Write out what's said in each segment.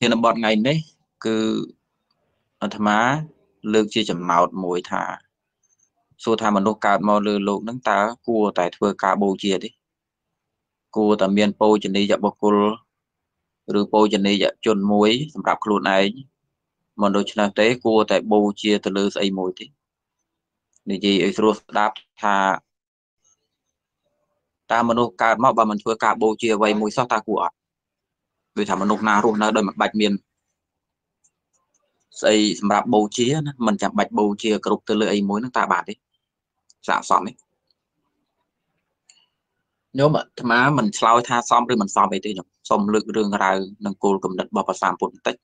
Hiện bọn ngày này cứ thầm á lược chia chậm mọt mùi thả số thả mà nó cạp mò lừa lộn nắng ta cua tại thừa cá bầu chia đi cua tầm miền bầu chân đi dọc bọc cua rồi bầu chân đi dọc chôn muối sầm đạp luôn này mà đôi chân té cua tại bầu chia từ lừa xây muối đi để gì rồi đáp thả ta mà nó cạp mọt và mình thừa cá bầu chia vậy muối sao ta cua vì thả mà nó na ruột na đời mặt bạch miền xây sạp bầu chia mình chạm bạch bầu chia cực từ lưỡi mối nó ta bạt đấy dạ xong đấy nếu mà má mình sao tha xong rồi mình sao về thì xong lực đường ra nâng cô cầm đặt bò vào sàn bột tích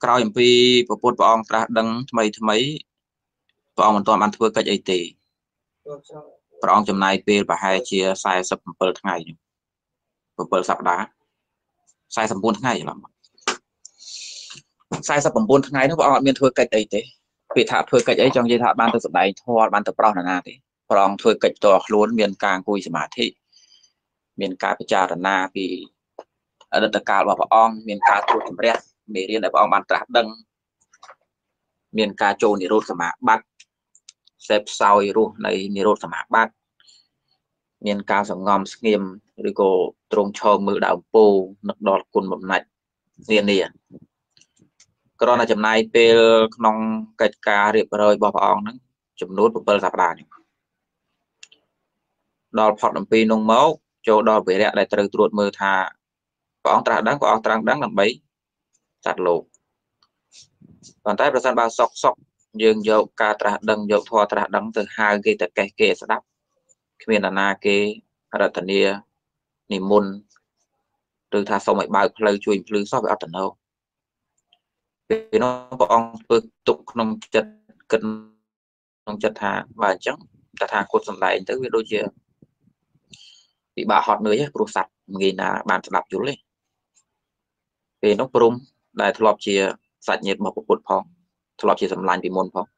cao em pi và bột vào ông ra đăng mấy vào ông toàn ăn thua cách ấy tỷ vào ông chầm này về và hai chia sai sập bờ ngày bờ sập đá sai sập bột ngày lắm sai sập bồn ngày nó bảo miền thưa cạch ấy thế bị thả thưa cạch ấy trong dây thả ban từ sập đáy thua ban từ bao là thế còn thưa cạch to luôn miền càng cùi sả mã thị miền cá bây giờ là na vì ở đất cà và bảo on miền cá thua chấm rét miền riêng là bảo ban trà đằng miền cá trồn thì rốt sả mã bát xếp sau rốt này thì rốt sả mã bát miền cá sầm ngòm sưng nghiêm rồi cô trông cho mưa đào bồ nặc đọt cồn một nạch riêng này còn là chấm này pel nong cạch cá rệp rồi bỏ vào nắng chấm nốt bờ sạp đá đo phọt làm pi nong máu cho đo về lại đại từ tuột mưa thà có ông trăng đáng làm bấy chặt lộ còn tay prasad ba sọc sọc dương dậu cá trà đằng dậu thua trà đằng từ hai ghê từ cái kê sẽ đắp khi là na kê ở tận địa niệm môn từ thà sau mấy bài lời truyền lưu so với ở tận đâu vì nó bọn tục nông chật cần nông chật thả và trắng ta thả cột sầm lại tới với đôi chia bị bà hot nữa chứ ruột sạch người là bàn sập chuột lên vì nó bùm đại thọp chia sạch nhiệt một cột phong thọp chia sầm lại bị môn phong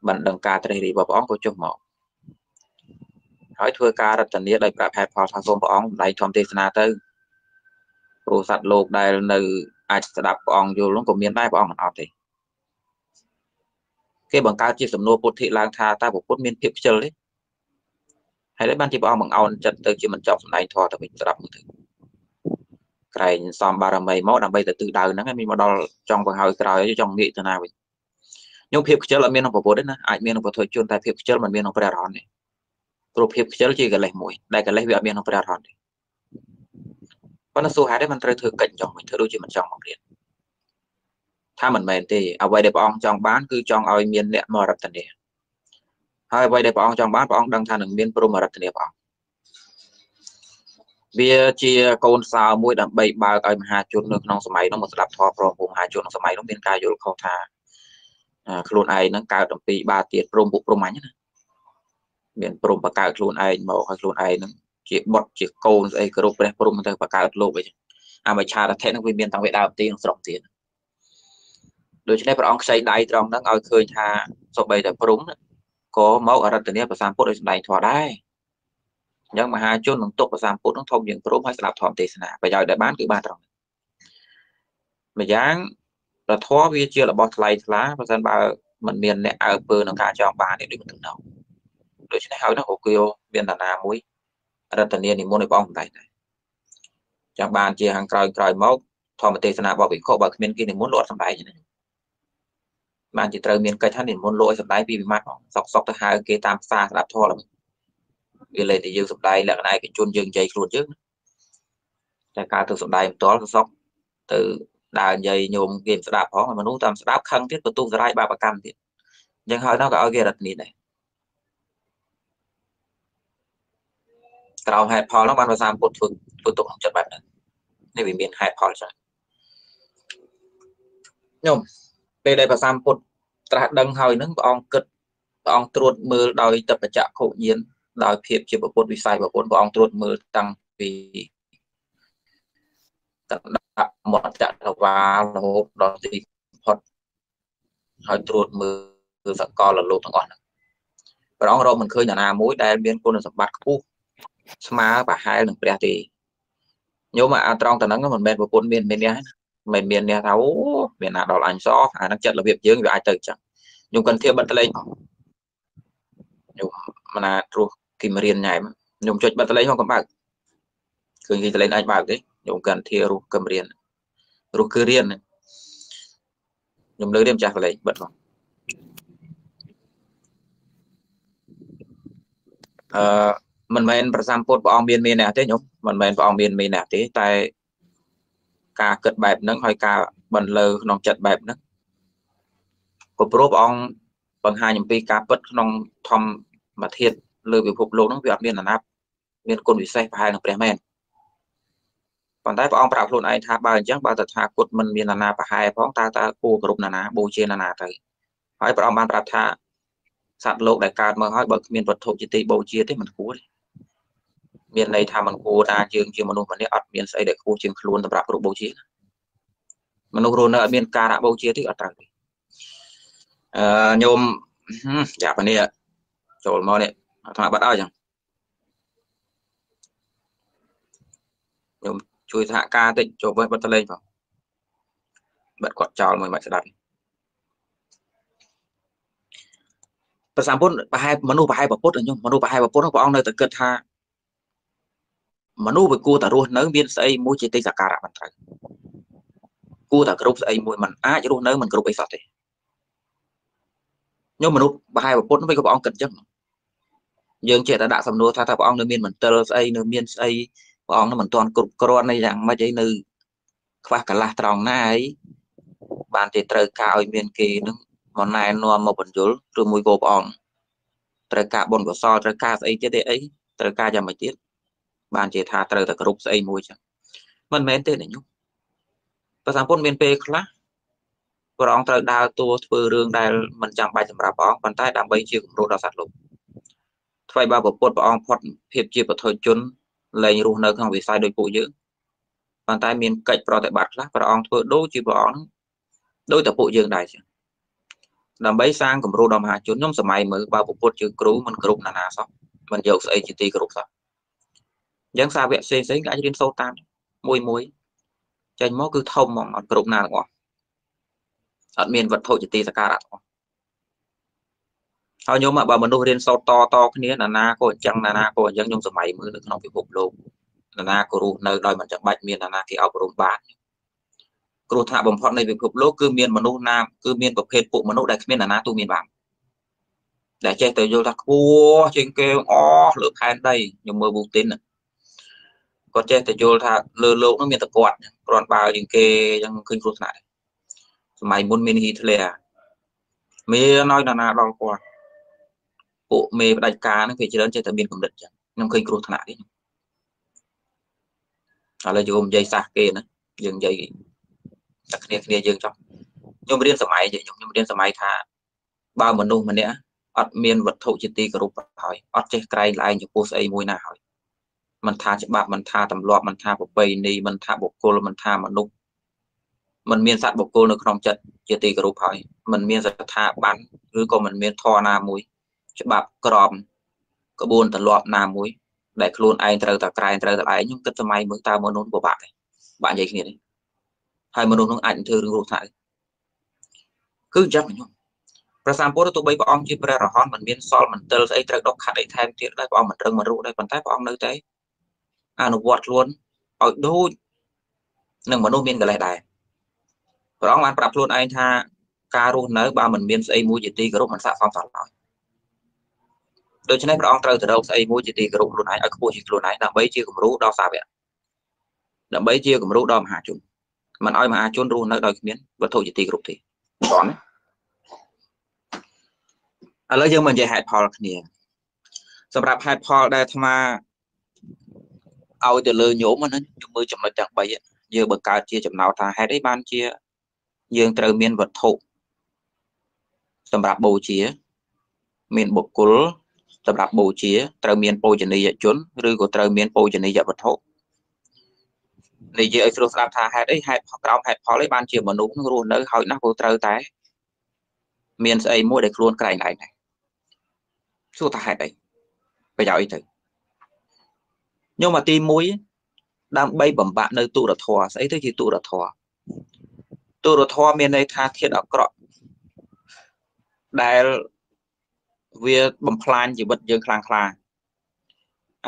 bản đằng ca tới đây bà bọn có chồng mỏ hỏi thưa ca đặt tận địa đại bà phải phò thang xôm bà ông đại thom tê na tới ruột sạch lột đại là ai sẽ đạp bọn vô lúc của miền Tây bọn mình học thì cái bằng cao chia sầm nô bột thị lang tha ta của cốt miền tiếp chơi đấy hay đấy ban thì bọn mình ao chặt từ chỉ mình chọc này thò thì mình sẽ đạp cái xong ba mươi mốt đang bây giờ từ đầu nó cái mình mà đo trong vòng hơi trời trong nghị thế nào vậy nhưng tiếp chơi là miền của bố đấy nè ai miền của thôi chuyên tại tiếp chơi mình miền của đà ròn này rồi tiếp chơi chỉ cái lấy mũi đây cái lấy việc miền của đà ròn này con số hai đấy mình thường cảnh trong mình thử đôi chuyện mình trong một điện tha mình mềm thì ở vậy để bọn trong bán cứ trong ao miền lẹ mờ rập tận địa hai vậy để bọn trong bán bọn đang than đường miền pro mờ rập tận địa bọn vì chia con sao mũi đậm bảy ba cái hai chuột nước nong số máy nó một lạp thọ pro cùng hai chuột nong số máy nó miền cài vô khâu thà luôn ai nó cài đậm pi ba tiệt pro bộ pro máy nhá miền pro và cài luôn ai màu hay luôn ai nó chỉ bật chỉ câu dây cơ rộp đấy, cơ rộp mình thấy bà cao ớt lộ vậy chứ à mà chả là thế nó viên miền tăng vệ đào tí nó rộng tiền đối chứ này bà ông xây đáy trong đó ngồi khơi thà sổ bây giờ bà rúng có mẫu ở rạch tình yêu bà xàm phút đầy thỏa đáy nhưng mà hai chút nóng tục bà xàm phút nó thông những bà rúng hay sẽ làm thòm tế xa nạ bà giỏi để bán cứ bà trọng mà dáng là thó vì chưa là bọt lấy lá bà dân bà mình miền này áo bơ nó cả cho bà để đi mình tưởng nào đối chứ này hỏi nó hổ kêu miền là nà muối rất là niên thì muốn để bong này chẳng bàn chia hàng cày cày máu thò một tê sna bảo bị khổ bảo miền kia thì muốn lột sầm đáy bàn chỉ trời miền cây thắt thì muốn lội sầm đáy vì mát sọc sọc thứ hai kia tam xa là thò lắm vì lên thì dương sầm đáy là cái này cái chôn dương dây luôn trước cái cá từ sầm đáy to sọc từ đà dây nhôm game sập đạp khó mà nó tam sập khăng tiết và tung ra ba bà cam tiết nhưng hơi nó cả kia đặt niên này tao hẹp hòi nó ban vào giam cột phương tụng chất bẩn nên bị miền hẹp hòi rồi nhom về đây vào giam cột trà đằng hơi nướng bong cật bong trượt mưa đòi tập và chạm khổ nhiên đòi thiệp chỉ vào cột bị sai vào cột bong trượt mưa tăng vì tận đạp một trận và lột đòn gì hoặc hơi trượt mưa sặc co là lột còn và đó rồi mình khơi nhà nào mối đen biên côn là sập bát khu mà bà hai lần bè thì nếu mà trong tầng nó mình bên của cuốn miền miền nhà thấu miền nào đó là anh rõ khả năng chất là việc dương và ai tự chẳng nhưng cần thiết bật lên mà là ruột kim riêng này nhung chơi bật lên không có bạn cứ như lên anh bảo đấy nhung cần thiết ruột cầm riêng ruột cứ riêng nhung lấy đêm trả lại bật vào mình menประจำ pốt ព្រះអង្គមានមេនៈទេតែការគិតបែបហ្នឹង miền này tham ăn cô ta chương chương manu vấn đề ở miền xây để cô chương luôn tập rạp bầu chia manu luôn ở miền ca đã bầu chia thích ở tầng nhôm giả vấn đề chỗ mò đấy thằng bắt ai chẳng nhôm chui thạ ca tịnh chỗ với bắt lên vào bật quạt tròn mày sẽ đặt và sáng bốn và hai manu và hai bậc bốt ở nhung manu và hai bậc bốt của ông nơi tận cật ha mà nuôi với cô ta luôn nới biên xây mối chi tiết cả cả bản thân cô ta group xây mối mình ai chứ luôn nới mình group ấy sao thế nhưng mà lúc bài và bốn với các bạn cần chắc nhưng chuyện đã xong nuôi thay bọn nơi biên mình tơ xây nơi biên xây bọn nó mình toàn cục con này rằng mấy cái nơi qua cả là tròn này bạn thì trời cao miền kỳ nước bọn này nó một bình chứa rồi mùi gồm bọn trời cả bọn của so trời ca ấy chứ đấy trời ca giờ mà chết bạn chỉ thả từ từ group xây môi chẳng mình mến tên này nhung và sáng phút miền P khá và ông trời đào tua vừa đường đài mình chẳng bài chẳng ra bóng bàn tay đang bấy chiều cũng rô đào sạt lụt thay ba bộ phút và ông phút hiệp chiều và thời chốn lấy rùa nơi không bị sai đôi cụ dữ bàn tay miền cạnh vào tại bạc lắc và ông thua đôi chiều bóng đôi tập bộ dương đài làm bấy sang cũng rô đào hạ chốn nhóm sở máy mới bao bộ phút chữ cú mình group là nà xong mình dầu xây chỉ tì group xong dân sao vẹn xê xế ngãi trên sâu tan mùi mùi chanh mó cứ thông mong ở group nào ngọt ẩn miền vật thổ chỉ tì ra ca đặt thôi nhưng mà bà mình đôi lên sâu to to cái nghĩa là na cô chẳng là na cô dân nhung sở máy mới được không bị phục lộn là na cô ru nơi đòi mà chẳng bạch miền là na thì áo của rộn bán cô thả bồng phọt này việc phục lộn cư miền mà nô nam cư miền của khệt phụ mà nô đại miền là na tu miền bảng để che tới vô là cua trên kêu ó lượt hai đây nhưng mơ bụng tin có chết thì chôn thà lơ lô nó miền tập quạt còn bao những kê trong kinh rút lại mày muốn miền hít lè mê nói là nào đau quạt bộ mê đánh cá nó phải chỉ đến chơi tập miền cũng được trong kinh rút lại đấy đó là dùng dây sạc kê nữa dùng dây đặc biệt dừng trong nhưng mà điên sầm máy vậy nhưng mà điên sầm máy thà bao mình luôn mình nữa ở miền vật thụ chi ti group hỏi ở trên cây lại những cô xây mùi nào hỏi mình tha chế bạc mình tha tầm loạt mình tha bộ bay này mình tha bộ cô mình tha mà nụ mình miên sát bộ cô nó không chật chia tì group hỏi mình miên sát tha bắn cứ còn mình miên thò na muối chế bạc còm có buồn tầm loạt na muối để luôn ai từ từ cài từ lại nhưng cứ từ máy mới tao muốn nôn của bạn này bạn vậy này hay muốn nôn nó ảnh thường group lại cứ chắc nhungประ sam ពតទៅបីព្រះអង្គជាព្រះរហន្តមិនមានសល់មិនទិលស្អីត្រូវដកខាត់អីថែមទៀតដែរព្រះអង្គមិនរឹងមិនរុះដែរប៉ុន្តែព្រះអង្គនៅតែ អនុវត្ត ខ្លួន ឲ្យ ដូច នឹង មនុស្ស មានកលេស ដែរ ព្រះ អង្គ បាន ប្រាប់ ខ្លួន ឯង ថា ការ រស់ នៅ បើ មិន មាន ស្អី មួយ ជា ទី គោរព មិន ស័ក្តិសម សោះ ឡើយ ដូច្នេះ ព្រះ អង្គ ត្រូវ ទៅ រក ស្អី មួយ ជា ទី គោរព ខ្លួន ឯង ឲ្យ ខ្ពស់ ជា ខ្លួន ឯង ដើម្បី ជា គំរូ ដល់ សាវក ដើម្បី ជា គំរូ ដល់ មហាជន មិន ឲ្យ មហាជន រស់ នៅ ដោយ គ្មាន វត្ថុ ជា ទី គោរព ទេ ត្រង់ ណា ឥឡូវយើងមិននិយាយហេតុផលគ្នាសម្រាប់ហេតុផលដែលអាត្មាឲ្យទៅលើញោមហ្នឹងខ្ញុំមើលចំណុចទាំង សួរថាហេតុអីប្រយោជន៍អីទៅខ្ញុំមកទី1 đam bay bẩm bạ nơi tụ đợt thò ấy thế thì tụ đợt thò miền này tha thiết đạo cọ đại việc bẩm plan chỉ bật dương khang khang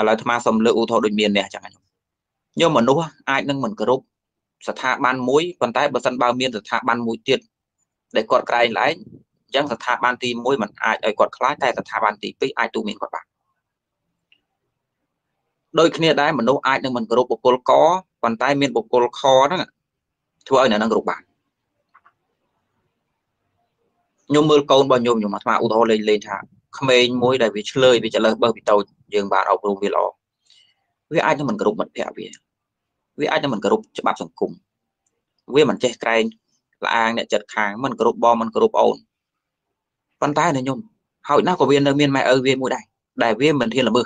là tham sầm lự thọ đôi miền này chẳng hạn nhưng mà nô ai nâng mình group sát tha ban mũi còn tái bờ sân bao miền sát tha ban mũi tiệt để cọt cài lái chẳng sát tha ban ti mũi mình ai ai cọt lái tai sát tha ban ti pí ai tu miền cọt bạc đôi khi đấy mà nô ai nâng mình group bộc col có còn tái miền bộc col khó đó nè thưa ơi nè nâng group bạn nhôm mưa câu bao nhôm nhôm mà thà thọ lên lên thà không ai mũi đại vì chơi vì trả lời bờ vì tàu dương bạn ông luôn vì lo với ai cho mình group mình đẹp vì ai cho mình group cho bạn sòng cùng với mình chơi cày là ai để chật kháng mình group bom mình group ổn văn tay này nhung hỏi nào có viên nơi miền mai ở viên mũi đại viên mình thiên là mưa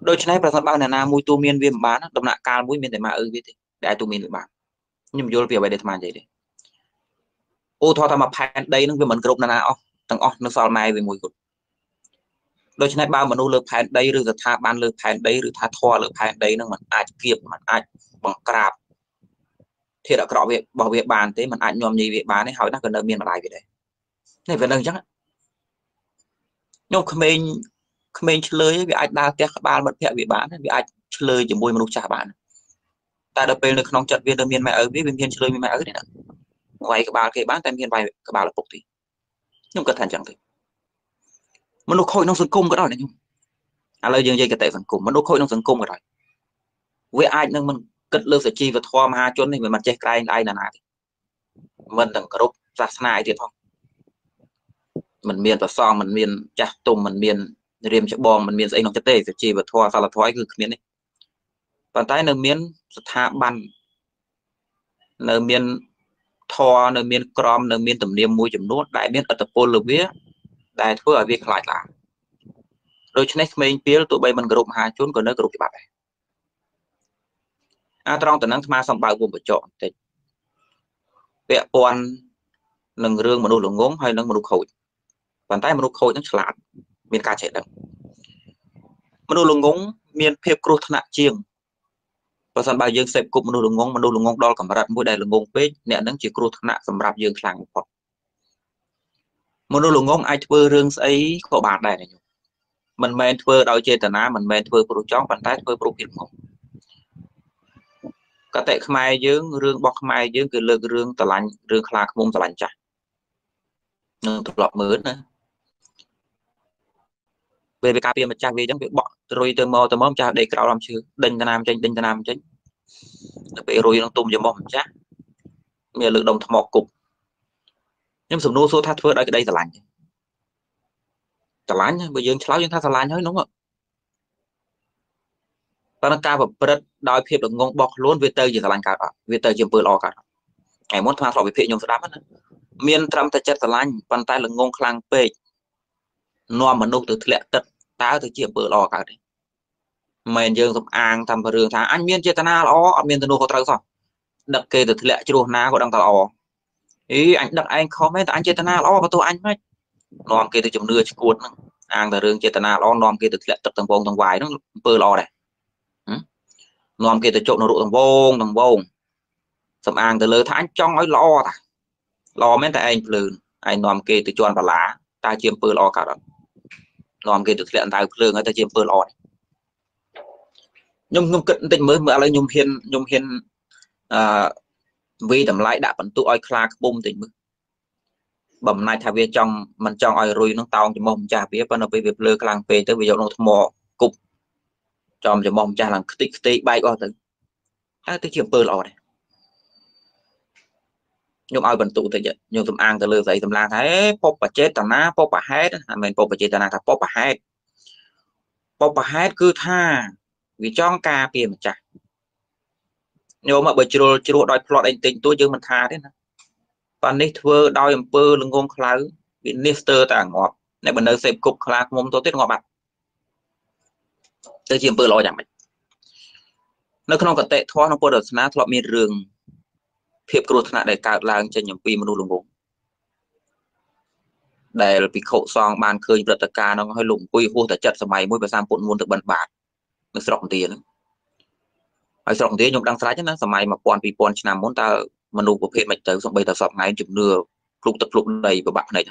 đôi chân này là bao là mũi tu miền viên bán đồng nặng cao mũi miền để mà ở viên thì đại tu miền bạn nhưng vô việc về để mà vậy đi ô thọ tham mà phải đây nó về mình group là nào tăng on nó sau này về mũi đôi chân này bao mà nô lực phản đấy rồi tha ban lực phản đấy rồi tha thoa lực phản đấy năng mình ai kiệt mình ai bằng cạp thì đã cọ việc bảo vệ bàn thế mình ai nhòm gì việc bàn ấy hỏi nó cần đơn miên mà lại về đây này về đơn chắc nhung không nên chơi vì ai đa tiếc ba mất mẹ bị bán vì ai chơi chỉ môi mà lúc trả bạn tại đợt bên lực nông trận viên đơn miên mẹ ở biết viên miên chơi miên mẹ ở đấy nè ngoài các bà kể bán tại miên bài các bà là phục thì nhưng cẩn thận chẳng thế mà nó khôi nông dân công cái đó này nhung, lời dương dây cái tệ phần cùng mà nó khôi nông dân công cái đó, với ai nhưng mình cất lương sợi chi và thoa ma cho nên mình che cài ai là này, mình đừng có đốt ra này thì thôi, mình miên và so mình miên chặt tôm mình miên riềm chặt bò mình miên dây nông chất tê sợi chi và thoa sao là thoa cứ miên đấy, còn tay nâng miên thả bàn, nâng miên thoa nâng miên crom nâng miên tẩm niêm môi chấm nốt đại miên ở tập pol lục biết đại thưa ở việc lại là đôi chân này mình biết tụi bay mình group hai chốn còn nơi group cái bạn này trong tình năng tham xong bao gồm một chọn thì vẽ quan lần rương mà đủ lượng ngốn hay lần mà đủ khối bàn tay mà đủ khối nó sẽ lạt miền ca chạy đằng mà đủ lượng ngốn miền phep cru thân chiêng và sân bao dương xếp cục mà đủ lượng ngốn đo cảm rạch mũi đầy lượng ngốn pê nè nắng chỉ cru thân sầm rạp dương làng một một nô lùng ngông ai thưa riêng ấy có bạn đại này nhung mình men thưa đòi chơi tận á mình men thưa pro chó bàn tay thưa pro kìm ngông các tệ khmai dướng riêng bọc khmai dướng cứ lơ riêng tờ lạnh riêng khla không tờ lạnh chả nhưng thuộc lọt mướn nữa về việc cà phê mà cha về chẳng việc bọn rồi từ mò cha để cào làm chứ đinh tờ nam chính bị rồi nó tung vào mồm chả miệng lực đồng thọ cục nhưng sủng nô số tha phơi đây cái đây là lạnh, bây giờ cháu dân tha là lạnh thôi đúng không? Và nó cao và đòi phê được ngon bọc luôn về tây chỉ là lạnh cả, về tây chỉ vừa lo cả. Ngày muốn thoa sọ về phê nhung sẽ đáp hết. Miền Trâm ta chết là lạnh, bàn tay là ngon khang phê, no mà nô từ lệ tật, táo từ chỉ vừa lo cả đấy. Miền dương sủng an tham và đường thang anh miền chia ta na lo, miền từ nô có tao sao? Đặc kê từ lệ chưa na có đang tao lo. Ý anh đặt anh comment anh chetana lo và tôi anh mấy nòm kia từ chấm nưa cuốn ăn từ rừng chetana lo nòm kia từ lệ tập tầng vòng tầng vải nó bơ lo này nòm kia từ chỗ nó độ tầng vòng sầm ăn từ lơ thán trong ấy lo ta lo mấy tại anh lừ anh nòm kia từ tròn và lá ta chiêm bơ lo cả đó nòm kia từ lệ ta lương người ta chiêm bơ lo nhung cận tình mới mượn lấy nhung hiền vì tầm lại đã bận tụ oi khla bùm tỉnh mực bầm nay thà về trong mình trong oi ruồi nó tao chỉ mong cha biết ban đầu về việc lừa làng về tới bây giờ nó mò cục trong chỉ mong cha làng tị bay qua tới tới chiều bơ lò này nhưng oi bận tụ tới giờ nhưng tầm ăn tới lừa dậy tầm lang thế pop và chết tầm ná pop và hết mình pop và chết tầm lang thà pop và hết cứ tha vì trong ca tiền mà trả nếu mà bởi chiro đòi plot anh tính tôi chứ mình tha thế nè còn nick thưa đòi bơ lưng ngôn khá bị nister tả ngọt này mình nơi xếp cục khá không tôi tiết ngọt mặt tôi chỉ bơ lo chẳng mạch nó không có tệ thoa nó có được ná thọ miền rừng thiệp cột lại để cạo làng trên nhầm pi mà lùng bụng đây là bị khẩu xoong bàn khơi vật tất cả nó hơi lủng quy hô thật chật mày môi và sang cuộn muôn được bẩn bạt nó sẽ rộng tiền Ở trong thế nhung đang sái chứ nó sầm mai mà còn vì còn làm muốn ta mà nụ của phim mạch tới xong bây giờ sập ngay chụp nửa lục tập lục đầy của bạn này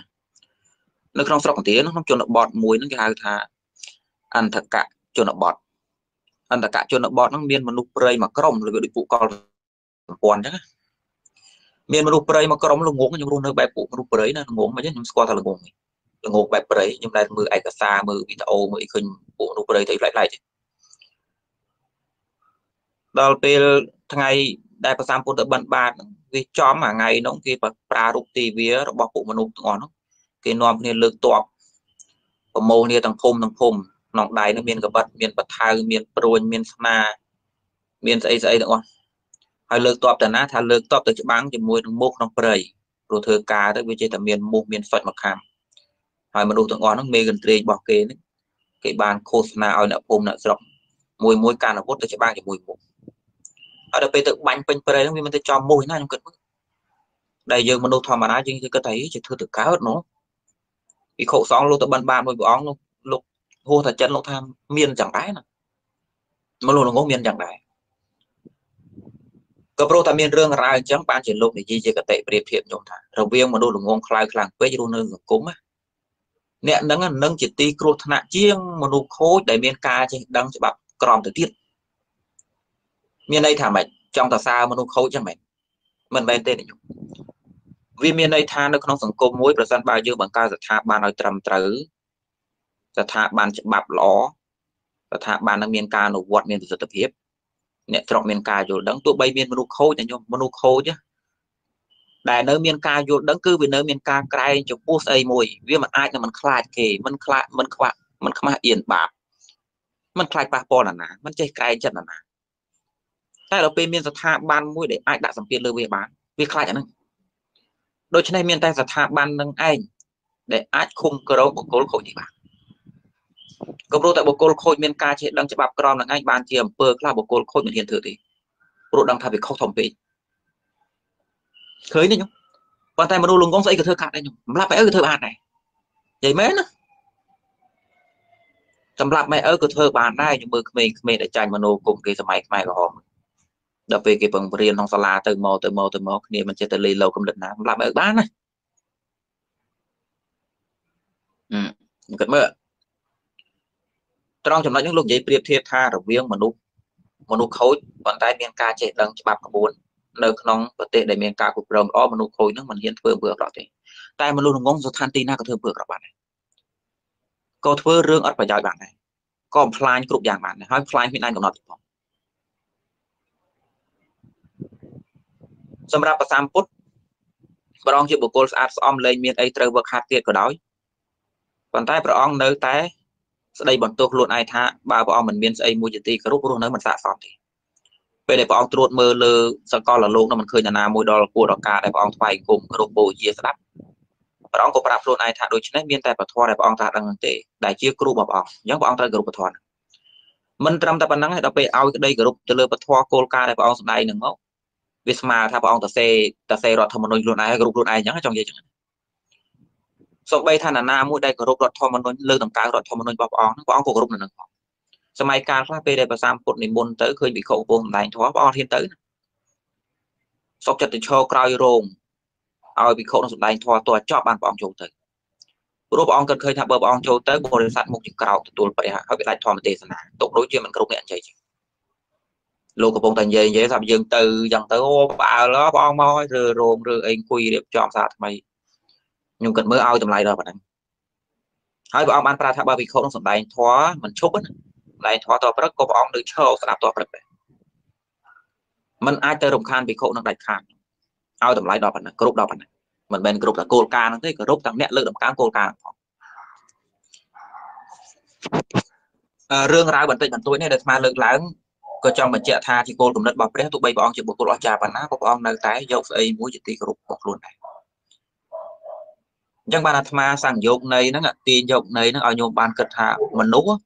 nó không sọc thế nó không cho nó bọt muối nó cái hai thà ăn thật cả cho nó bọt ăn thật cả cho nó bọt nó miên mà nụ prey mà crom là được phụ con còn chứ miên mà nụ prey mà crom là ngốn nhưng luôn nó bài phụ nụ prey nó ngốn mà chứ nhưng score là ngốn ngột bài prey nhưng lại mưa ai cả xa mưa bị tàu mưa khinh phụ nụ prey thấy lại lại đó là ngày đại bác Sam Potter bận bạt vì chó mà ngày nóng kia bật ra rụt tì vía nó bọc bụng mà nụt ngón nó cái nòm kia lực toạc và màu kia thằng khôm nòng đáy nó miền cả bật miền bật thai miền prôn miền sana miền dây dây được không hay lực toạc từ nát thà lực toạc từ chữ báng chữ môi thằng mốc thằng prey rồi thừa cá tới với chơi thằng miền mục miền sợi mặc hàm hay mà nụt ngón nó mê gần tê bọc cái bàn khô sana ở nợ khôm nợ rộng mùi mùi cà nó vốt tới chữ báng chữ mùi mục ở đây bây giờ bánh bánh bánh nó mình cho mùi này nó cực đây giờ mình đâu thỏa mà nói chứ có thấy chỉ thưa tự cá hết nó cái khẩu xong luôn tự bận bàn với bóng lúc hô thật chân lúc tham miền chẳng đáy nè mà luôn là ngô miền chẳng đáy cơ pro tham miền rương ra chẳng bán chuyển lục để gì chỉ có tệ biệt thiện trong thả đầu viên mà đôi là ngôn khai làng quê cho nơi ngược cúng á nè nâng nâng chỉ ti cột nạn chiêng mà nụ khối để miền ca trên đăng sẽ bạc còn thời tiết miền đây thả mày trong tờ sao mà nó khâu cho mày mình bên tên này vì miền đây tha nó không sẵn cô mối và dân bao nhiêu bằng cao giật thả bàn nói trầm trớ giật thả bàn chụp bạp ló giật thả bàn đang miền ca nó vọt miền từ tập hiếp nè trọng miền ca rồi đấng tụ bay miền manu khâu cho nhau manu khâu chứ đại nơi miền ca rồi đấng cứ vì nơi miền ca cay chụp post ấy mùi vì mặt ai là mình khai kề mình khai mình quạ mình không ai yên bạp mình khai ba po là nà mình chơi cay chân là nà tại là bên miền giật thả ban mũi để ai đã sắm tiền lừa về bán việc lại nữa đôi chân này miền tây giật thả ban nâng anh để ai khung cơ đấu bộ côn khôi gì bạn cơ đấu tại bộ côn khôi miền ca chế đang chế bạp crom nâng anh ban chiêm bờ là bộ côn khôi miền hiền thử thì bộ đang thả việc khâu thòng về khởi này nhung bàn tay mà đu lùng con dậy cái thơ cạn đây nhung lặp mày ở cái thơ bàn này vậy mấy nữa cầm lặp mày ở cái thơ bàn này nhưng bờ mình để tranh mà nô cùng cái máy mày của họ đặc biệt cái phần riêng trong sala từ mò kia mình sẽ từ lì lâu không định nào làm ở bán này cần mơ trongចំណុច នេះ លោក និយាយ ប្រៀប ធៀប ថា រវាង មនុស្ស ខូច ប៉ុន្តែ មាន ការ ចេះ ដឹង ច្បាប់ ក្បួន នៅ ក្នុង ប្រទេស ដែល មាន ការ គ្រប់គ្រង ល្អ មនុស្ស ខូច នឹង មិន ហ៊ាន ធ្វើ អំពើ អាក្រក់ ទេ តែ មនុស្ស ងង ស្ថាន ទី ណា ក៏ ធ្វើ អំពើ អាក្រក់ បាន ដែរ ក៏ ធ្វើ រឿង អត់ ប្រយោជន៍ បាន ដែរ ក៏ បំផ្លាញ គ្រប់ យ៉ាង បាន ដែរ ហើយ ផ្លាញ មាន អាន កំណត់ ផងសម្រាប់ ប្រសាមពុទ្ធ ព្រះអង្គ ជា បុគ្គល ស្អាត ស្អំ លែង មាន អី ត្រូវ វឹក ហាត់ ទៀត ក៏ ដោយ ប៉ុន្តែ ព្រះអង្គ នៅ តែ ស្ដី បន្ទោស ខ្លួន ឯង ថា បើ ព្រះអង្គ មិន មាន ស្អី មួយ ជា ទី គោរព រស់ នៅ មិន ស័ក្តិ សម ទេ ពេល ដែល ព្រះអង្គ ត្រួត មើល លើ សកល លោក នោះ មិន ឃើញ ណា មួយ ដល់ គួរ ដល់ ការ ដែល ព្រះអង្គ ថ្វាយ គុំ គោរព បូជា ស្ដាប់ ព្រះអង្គ ក៏ ប្រាប់ ខ្លួន ឯង ថា ដូច្នេះ មាន តែ ព្រះធម៌ ដែល ព្រះអង្គ ថា ដឹង នឹង ទេ ដែល ជា គ្រូ របស់ ព្រះអង្គ អញ្ចឹង ព្រះអង្គ ត្រូវ គោរព ព្រះធម៌ មិន ត្រឹម តែ ប៉ុណ្ណឹង ទេ ដល់ ពេល ឲ្យ ក្ដី គោរព ទៅ លើ ព្រះធម៌ គោល ការណ៍ ដែល ព្រះអង្គ សម្ដែង នឹង មក vì mà thà bọn ta xe rót thầm nôn luôn ai group luôn ai nhá trong vậy chẳng so bây thà là na mũi đây group rót thầm nôn lơ tầm cá rót thầm nôn bọn của group này so mai cá khác về đây bà Sam cột này môn tới khơi bị khẩu vùng đánh thua bọn thiên tới so chặt từ cho cày rồng ao bị khẩu nó sụt đánh thua tôi chọn bàn bọn châu tới group bọn cần khơi thà bờ bọn châu tới bộ sẵn một chiếc cào tụt vậy hả bị đánh thua một tê sẵn tụt đối chuyện mình group này chơi luôn của bông thành dây dễ làm dương từ dần tới ô bà nó bong môi rồi rôm rồi anh quy đẹp chọn sạch mày nhưng cần mới ao tầm lại rồi bạn hãy bảo bạn ra tháp ba vì không sẵn đánh thoá mình chốt lại thoá to rất có bóng được cho sạp to rất mình ai tới đồng khan bị khổ nó đạch khăn ao tầm lại đó bạn group đó bạn mình bên group là cô ca nó thấy group thằng nét lơ đồng cán cô ca rương ráo bản tình bản tuổi này được mà lực láng có trong mình chạy tha thì cô cũng đất bọc đấy tụi bay bọn chị bộ cô lo trà và ná của ông nơi tái dọc ấy muối chị tí group bọc luôn này chẳng bạn mà sang dọc này nó ngặt tin dọc này nó ở nhiều bàn cật hạ mình nấu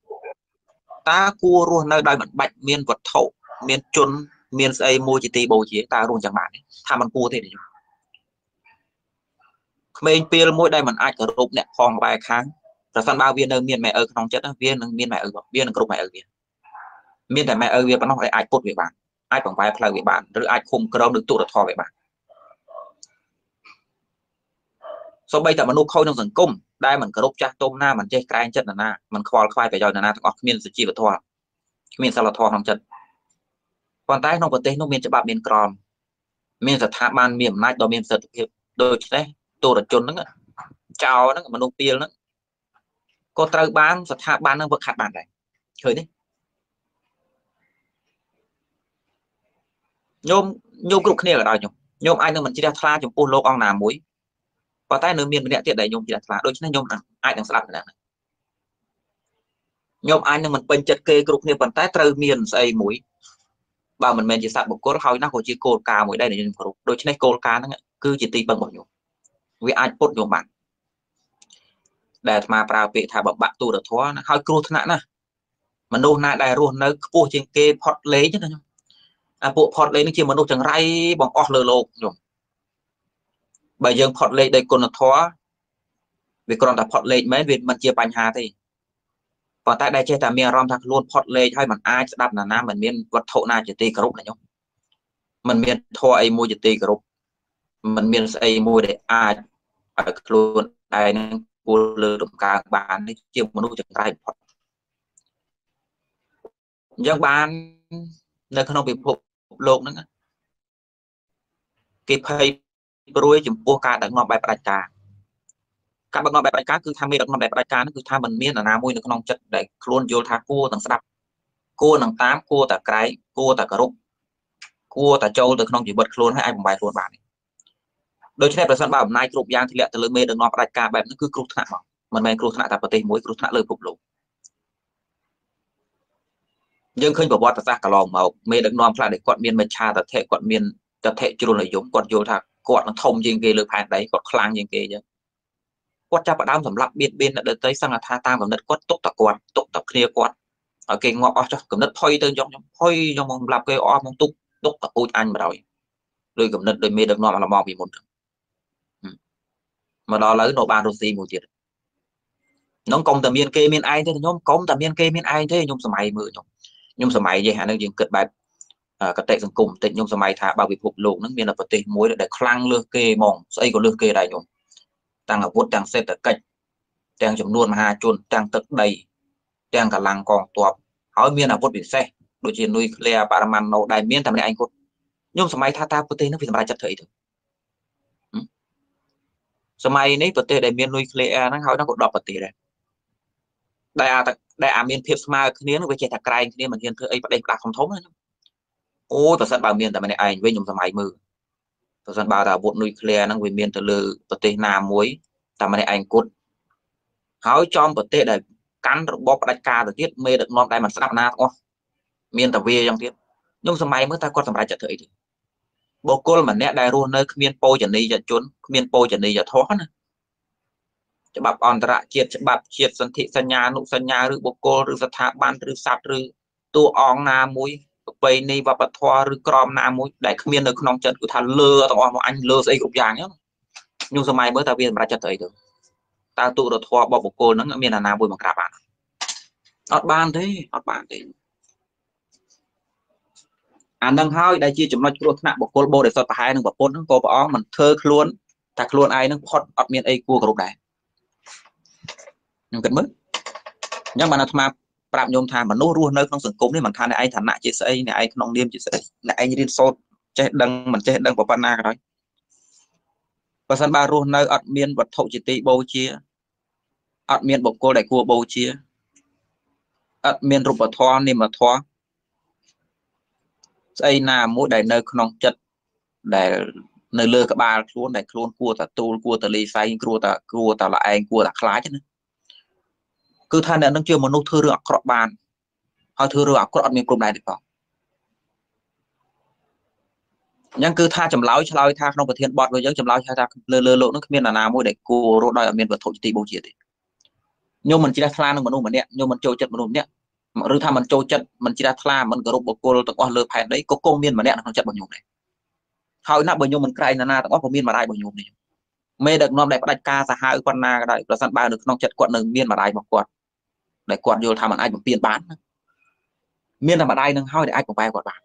ta cua luôn nơi đây mình bạch miên vật thổ miên chun miên xây mua chị tí bầu chế ta luôn chẳng bạn tham ăn cua thế này mình pil mỗi đây mình ai cả group nè phòng vài tháng rồi săn bao viên ở miền mẹ ở trong chất viên miền mẹ ở viên group mẹ ở viên miền tại mẹ ơi về bạn nó phải ai cốt về bạn ai bằng bài phải bạn rồi ai khung cơ được tụ được thò về bạn số bây giờ mình nuôi khôi trong rừng cung đây mình cơ cha tôm na mình chơi cái chân là na mình khoa khoai phải rồi là na thằng miền chi và thò miền sao là thò trong chân còn tay nó có tên nó miền cho bạn miền còn miền giật thả ban miền nai đồ miền giật đôi đấy tụ được chôn nữa chào nó mình nuôi tiền nữa có trai bán giật thả ban nó vật hạt bạn này trời đấy nhôm cực này ở đó nhôm ai nữa mình chỉ đặt ra trong ô lô ông nào muối và tay nửa miền bên này tiện đầy nhôm chỉ đặt ra đôi chân nhôm ai đang sập này nhôm ai nữa mình bên chật kê cực này bàn tay trừ miền xây muối và mình chỉ sập một cột hơi nó còn chỉ cột cà muối đây này nhôm cực đôi chân cột cà nó cứ chỉ tì bằng một nhôm vì ai cột nhôm bạn để mà vào vị thả bằng bạn tu được thua hơi cột thế này mình đâu nay đây luôn nơi cua trên kê pot lấy chứ nhôm bộ phật lấy nó chỉ một đồ chẳng ray bằng ọt lờ lộn nhung bây giờ phật lấy đây còn là thó vì còn là phật lấy mấy việc mình chia bánh hà thì còn tại đây chơi ta miền rom thật luôn phật lấy hay mình ai đạp là nam mình miền vật thổ na chỉ tì group này nhung mình miền thọ ai mua chỉ tì group mình miền ai mua để ai luôn ai nên cô lừa động càng bán đi chỉ một đồ chẳng ray phật nhưng bán nơi không bị phục lộn nữa kịp hay đuôi chụp bô cá đặt ngọc bài bạch cá các bạn ngọc bài bạch cá cứ tham mê đặt ngọc bài bạch cá nó cứ tham mình miên là nam môi nó không chất để luôn vô thà cua thằng sập cua thằng tám cua thằng cái cua thằng cà rốt cua thằng trâu từ không chỉ bật luôn hay ai bằng bài luôn bạn đôi khi này là sẵn bảo nay chụp giang thì lại từ mê đặt ngọc bạch cá bài nó cứ cột thằng mình mày cột thằng tập tê mối cột thằng lời phục lộn nhưng khi bảo bót ta ra cả lòng màu mê đừng non lại để quạt miên mà cha tập thể quạt miên tập thể chưa là giống quạt vô thạc quạt nó thông trên kia lực phản đấy quạt khang trên kia chứ quạt cha bà đam sầm lặng biên biên đã đợi tới sang là tha tam cầm đất quạt tụt tập kia quạt ở kia ngõ cho cầm đất thôi tới trong thôi trong mong lạp cây o mong tụt tập ôi anh mà đòi rồi cầm đất rồi mê đừng non là mò bị một mà đó lấy nổ bàn đồ gì một chuyện nó công tầm miên kê miên ai thế nhóm công tầm miên kê miên ai thế nhóm sầm mày mượn nhung sớm máy vậy hả nó dừng cất bài các tệ dừng cùng tịnh nhung sớm máy thả bao bị phục lộn nó miền là vật tệ muối để khang lưa kê mỏng xây có lưa kê đại nhung tăng ở vuốt tăng xe tật cạch tăng chấm luôn mà hà chôn tăng tật đầy tăng cả làng còn tuộc hỏi miền là vuốt biển xe đôi chân nuôi lea bà man nấu đại miền tầm này anh cốt nhung sớm máy tha ta vật tệ nó vì làm đại chặt thầy thôi sớm máy nấy vật tệ đại miền nuôi lea nó hỏi nó cột đọt vật tệ này đại à đại à miền phèp smart kia nó về chạy thạc cày kia mình hiện thưa ấy bắt đây là không thốn nữa ôi và sẵn bảo miền tại mình này với nhung sầm máy mờ và sẵn bảo là vụn nuclear năng về miền từ lử và tê nam muối tại mình này anh cốt háo chom và tê để cắn bóp đặt ca rồi tiết mê được non đây mà sắp na không miền tại về trong tiết nhung sầm máy mới ta có sầm máy chặt thử thì bộ cô mà nét đại luôn nơi miền po chẩn đi giờ trốn miền po chẩn đi giờ thó nữaจะแบบอันตรายเฉียดจะแบบเฉียดสันติสัญญาหนุสัญญาหรือบุคคลหรือสถาบันหรือสัตว์หรือตัวอองนามุยไปในวัปทวหรือกรอมนามุยได้ขมิ้นในขนมจันทร์กูทานเลือดต่อมาอันเลือดใส่กลุ่มอย่างเนี้ยยุ่งสมัยเมื่อตะเวียนประจันเตยถึงตาตัวทวบอกบุคคลนั้นขมิ้นนามุยมันกระบาดอดบานที่อดบานที่อันดังห้อยได้ชี้จุดนั้นกูรู้ขณะบุคคลโบเดสต์ไปให้หนึ่งแบบปนทั้งโกบอ้องมันเธอคล้วนแต่คล้วนไอ้นั่งพอดอดเมียนไอ้กูกระดูกได้nhưng cần mới nhưng mà nó tham phạm nhôm tham mà nô ruồi nơi không sừng cúng đấy mình tham này anh thản nại chia sẻ này anh non niêm chia sẻ này anh điên sốt che đằng mình che đằng của pana cái đấy và sân ba ruồi nơi ẩn miên vật thổ chỉ tị bầu chia ẩn miên bộc cô đại cua bầu chia ẩn miên rụp vật thoa niêm vật thoa xây na mỗi đại nơi non chật để nơi lừa cả ba luôn đại luôn cua ta tu cua ta ly say cua ta là anh cua ta khá chứ nữa cứ than này nó chưa một nốt thư rửa cọp bàn, họ thư rửa cọp miền Trung này được không? Nhưng cứ tha chấm láo láo tha không phải thiên bọt với những chấm láo tha lơ lộn nó miền là nào môi để cô rô đòi ở miền vật thổ chỉ bầu chia thì nhưng mình chỉ đặt than nó mình ôm mình nè nhưng mình trôi chân mình ôm nè mà rư tham mình trôi chân mình chỉ đặt than mình group của cô tụi con lơ phải đấy có công miền mà nè nó không chặt bằng nhung này hầu nãy bằng nhung mình cày là na tụi con của miền mà đại bằng nhung này mê được non đại bắt đại ca ra hai con na đại là săn ba được non chặt quận đường miền mà đại bằng quận để quạt vô tham ăn ai bằng tiền bán miên là mà ai nâng hao để ai bằng bài quạt bạn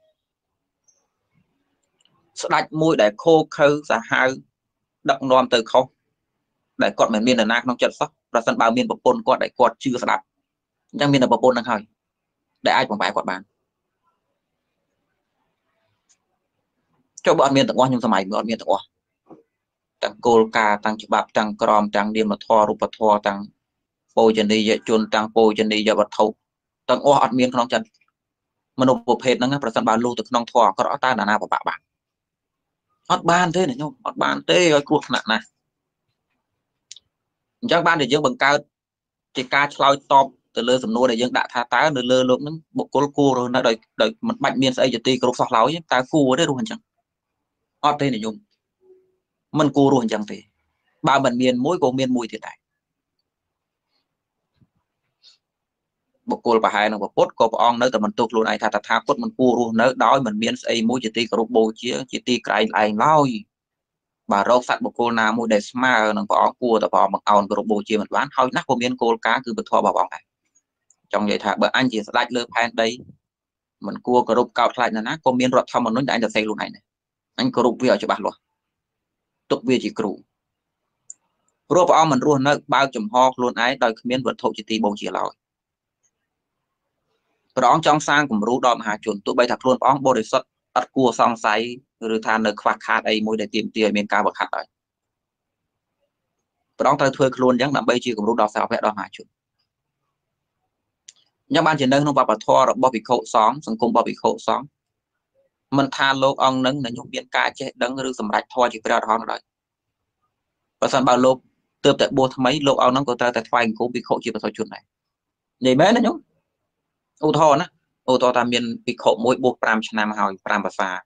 Sẽ đặt mũi để khô khâu ra hai đập nòm từ khâu để cọt mềm miên là nát nông chật sắc và sân bao miên bọc bồn cọt để cọt chưa sạch nhưng miên là bọc bồn đang hỏi để ai quảng bá cọt bán cho bọn miên tận quan trong sài bọn miên tận quan tăng cô ca tăng chụp bạc tăng crom tăng điềm là thò ruột thò tăng bồi chân đi dễ chôn tăng bồi chân đi dễ bật thâu tăng oạt miên nông chật mà nộp bộ hết nó nghe và sân bao lưu từ nông thò có rõ ta là nào của bạc bạc hót ban thế này nhung hót ban thế rồi cuộc nạn này chắc ban để dương bằng cao thì ca loi top từ lơ sầm nô để dương đã tha tá từ lơ lốm những bộ cô cua rồi nó đợi đợi một bạch miên sẽ ti có sọc láo chứ ta cua ở đây luôn chẳng hót thế này nhung mình cua luôn chẳng thế ba bận miên mỗi cô miên mùi thì đại bộ cô và hai nó bộ cốt cô ông nơi từ mình tuột luôn ai tha tha cốt mình cua luôn nơi đói mình miên sẽ mỗi ti có bồ chia ti cái anh loi bà rau sạch một cô nào mua để mà nó có cua tập bò mặc áo của bộ chia mình bán hơi nát của miên cô cá cứ bật thò bảo bọc này trong vậy thà bởi anh chỉ lại lơ pan đây mình cua cờ rục cao lại là nát của miên rọt thầm mà nói anh được xây luôn này anh cờ rục về cho bạn luôn tục về chỉ cũ rùa bò mình luôn nó bao chùm ho luôn ấy đòi miên vật thụ chỉ tì bầu chỉ lòi đó trong sang cũng rú đòm hà chuẩn tụi bay thật luôn bóng bồ đề xuất ắt cua xong say rồi than được khoác khát ấy môi để tìm tiền miền cao bậc khát đấy, đóng tay thuê luôn những làm bây chi cũng lúc đó sao phải đo hải chuyện, nhưng ban chỉ nâng không vào thoa rồi bao bị khổ xóm, sân cung bao bị khổ xóm, mình than lô ông nâng là nhung miền ca chết đấng rồi sầm rạch thoa chỉ phải đo hòn đấy, và sân bao lô tựa tại bùa mấy lô ông nâng của ta tại phai cũng bị khổ chỉ vào soi chuyện này, để bé nó nhung, ô thoa nữa, ô thoa ta miền bị khổ mỗi bùa pram nam hỏi pram bả phà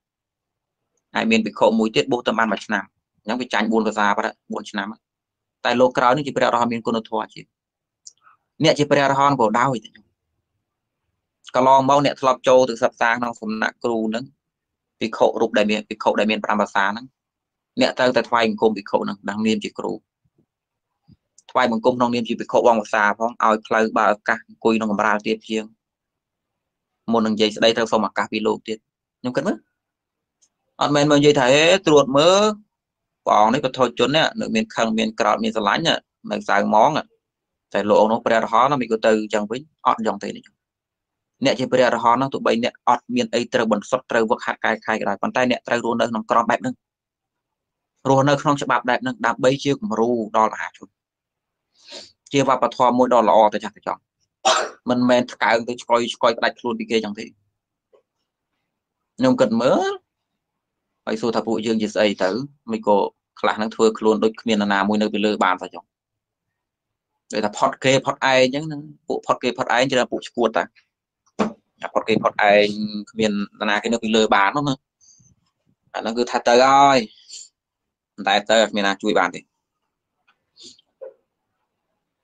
ai miền bị khổ mũi tiết bố tâm ăn mà chăn nằm bị chán buồn và già và buồn chăn nằm tại lô cáo những chỉ phải ra miền cô nó thua chứ nè chỉ phải ra hòn của đau thì cả lo mau nè thọc trâu từ sập sang nó sầm nặng cừu nắng bị khổ rụp đại miền bị khổ đại miền làm xa nắng nè ta tại thay cùng bị khổ nắng đang niêm chỉ cừu thay bằng cung đang niêm chỉ bị khổ bằng xa phong ao khơi bà cả cùi nó ra tiết riêng một đường dây đây theo sau mà cả bị lộ tiết nhưng cất mất anh men mình gì thấy trượt mớ còn đấy còn thôi chốn nè nước miền khang miền cào miền sả lánh nè miền sài món nè tại lộ nó bia đó nó mình có từ chẳng biết ọt dòng thế này nè chỉ bia đó nó tụi bay nè ọt miền ấy từ bẩn sọt từ vực hạt cài cài lại bàn tay nè từ ruộng nơi nó còn đẹp nữa ruộng nơi không cho bạc đẹp nữa đạp bay chiêu cũng ru đo là hạ chút chia vào bạt thò môi đo là o chặt chọn mình men cả người coi coi đặt luôn đi kia chẳng thế nhưng cần mớ ai xua tháp bụi dương gì ấy tử mình có khả năng thưa luôn đôi miền là môi nơi bị lơ bàn phải chồng đây là pot ai những bộ pot ai chỉ là bộ chuột ta pot ai miền là cái nước bị lơ bàn lắm hả nó cứ thà tới rồi tại tới miền là chui bàn thì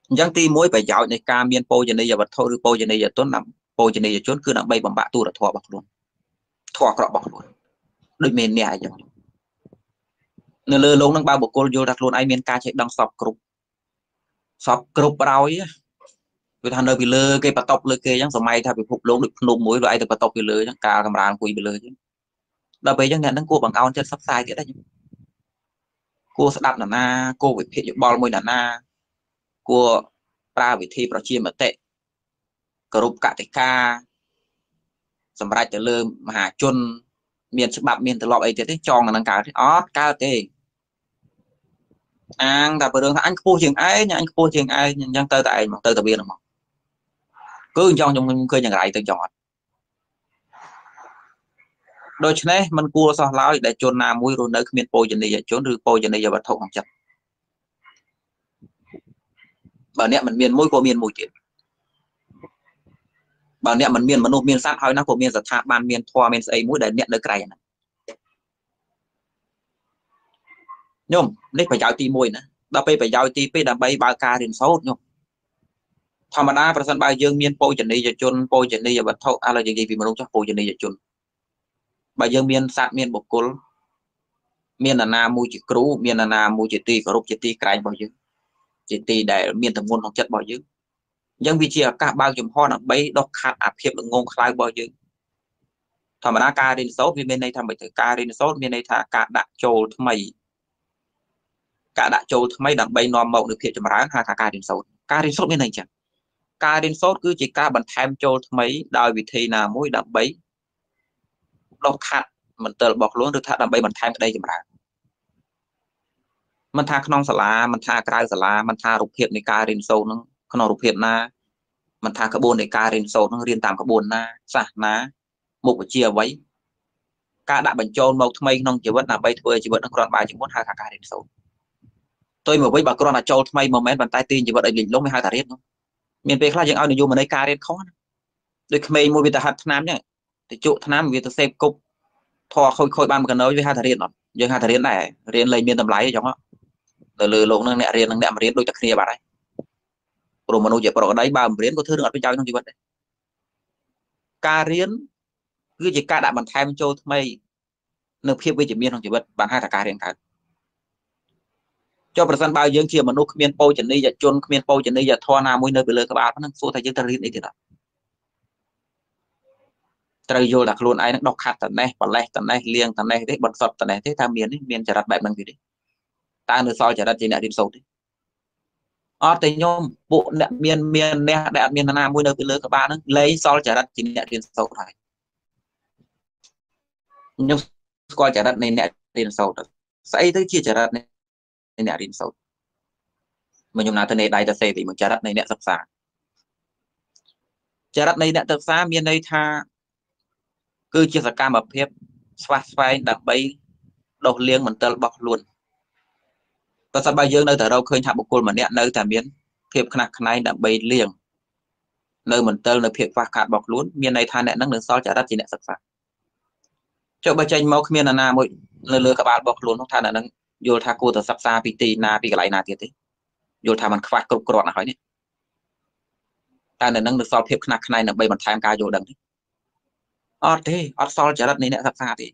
những tí mối phải dạo này cam miền po giờ này giờ vật thôi rồi po giờ này giờ tốt lắm po giờ này giờ chốn cứ nặng bay bằng bạ tu là thua bọc luôn thua cọ bọc luôn đôi miền nè chứ nơi lơ lông đang bao bộ cô vô đặt luôn ai miền ca chạy đang sọc cục bao ấy người ta nơi bị lơ cây bạt tóc lơ cây chẳng sợ may thay bị phục lông được nôm mũi rồi ai được bạt tóc bị lơ chẳng cả camera quỳ bị lơ chứ đào bấy chẳng nhận đang cô bằng ao chân sắp sai kia đấy cô sẽ đạp là na cô bị phê bò môi là na cô ra vị thi pro chi mà tệ cục cả cái ca sầm ra từ lơ mà hà chôn miền sập bạc miền từ lọ ấy thế thế tròn là năng cả thế ót cao thế anh ta vừa đường anh cô trường ấy nhà anh cô trường ai nhân tơ tại mà tơ tập biên là mỏng cứ trong cơ nhà lại từ chọn đôi chân này mình cua so láo để chôn nam mũi rồi nơi miền pôi chân này giờ trốn rư pôi chân này giờ vật thụ hàng chặt bà nè mình miền mũi của miền mũi tiền bà nè mình miền nộp miền sát hơi nó của miền giật thả ban miền thoa miền ấy mũi để nè được cái này nhung nick phải giao ti mũi nữa đáp bay phải giao ti pê đáp bay ba ca đến sáu nhung thằng mà đa phần sân bay dương miền pôi chuẩn đi giờ chôn pôi chuẩn đi giờ bật thâu là gì vì mà đâu chắc pôi chuẩn đi giờ chôn bài dương miền sát miền bộc côn miền là na mũi chỉ cú miền là na mũi chỉ ti có rục chỉ ti cái bao nhiêu chỉ ti để miền thằng ngôn học chất bao nhiêu dân vị trí cả bao chùm ho là bấy đọc khát áp hiệp được ngôn khai bao nhiêu ธรรมดาการเรียนโซดมีในทำไปถึงการเรียนโซดมีในทางการดักโจทำไมการดักโจทำไมดังใบนอมหมกหรือเพียรจำร้านหาการเรียนโซดมีในจังการเรียนโซดคือจิตการบันเทิงโจทำไมดาววิธีนามวยดังใบเราขาดมันเติร์บอกล้วนหรือถ้าดังใบบันเทิงก็ได้จำร้านมันทางขนมสลามันทางกลายสลามันทางรูปเพียรในการเรียนโซดนั้นขนมรูปเพียรนะมันทางกระบวนในการเรียนโซดนั้นเรียนตามกระบวนนะสะนะmột buổi chiều ấy, cả đại bản châu màu thay nông chỉ vẫn là bay thôi chỉ vẫn đang còn bài chỉ muốn hai thằng cả đến số. Tôi mà với bà con là châu thay mà mấy bàn tay tin chỉ vẫn định lúng mấy hai thằng hết luôn. Miền Bắc là những ao này vô mà đây cả đến khó. Đôi khi mua về từ hạt nam nhá, từ chỗ nam về từ xe cục, thò khôi khôi ban một cái nấu với hai thằng hết rồi. Giờ hai thằng hết này, hết lấy miền tầm lái cho nó. Từ lừa lộn năng nẹt hết năng nẹt mà hết đôi chặt kia bà đấy. Rồi mà nuôi chè bò đấy bà mà hết có thứ nữa bên trong chỉ vẫn đấy. Cả hết cứ chỉ cả đại bản tham châu thay nợ phép với chỉ miên trong chỉ vật bản hai thằng cá riêng cả cho phần bao dương chia mà nô miên po chỉ đây giờ chôn miên po chỉ đây giờ thua na môi nơi bị lời các bạn nó số thầy dương ta riêng đấy thì đó trời vô đặc luôn ai nó đọc khát tận này liêng tận này đấy bật sập tận này thế tham miên trả đặt bẹp bằng gì đấy ta nửa soi trả đặt chỉ là điểm sâu đấy ở tây nhôm bộ miên đại miên na môi nơi bị lời các bạn nó lấy soi trả đặt chỉ là điểm sâu thôi nhưng coi trả đất này nẹt tiền sâu đó, xây tới chia trả đất này nẹt tiền sâu, mà nhung nào thế này đại ta xây thì mình trả đất này nẹt sập sá, trả đất này nẹt sập sá miền đây tha, cứ chia sẻ cam bập phép, sway đặt bay, đầu liêng mình tự bọc luôn, và sau bây giờ nơi từ đâu khơi thả bọc cồn mà nẹt nơi từ miền, phép khăn này đặt bay liêng, nơi mình tự là phép và khát bọc luôn, miền đây tha nẹt năng lượng soi trả đất chỉ nẹt sập sá cho bà tranh máu miền là mỗi lừa các bạn bọc luôn không tha là năng vô tha cô từ sắp xa pt na pt lại na tiệt đấy vô tha mình khóa cột cột là hỏi đấy ta là năng được so phép khăn này là bây mình tham gia vô đằng đấy ở thế ở so trả đất này nè sắp xa thì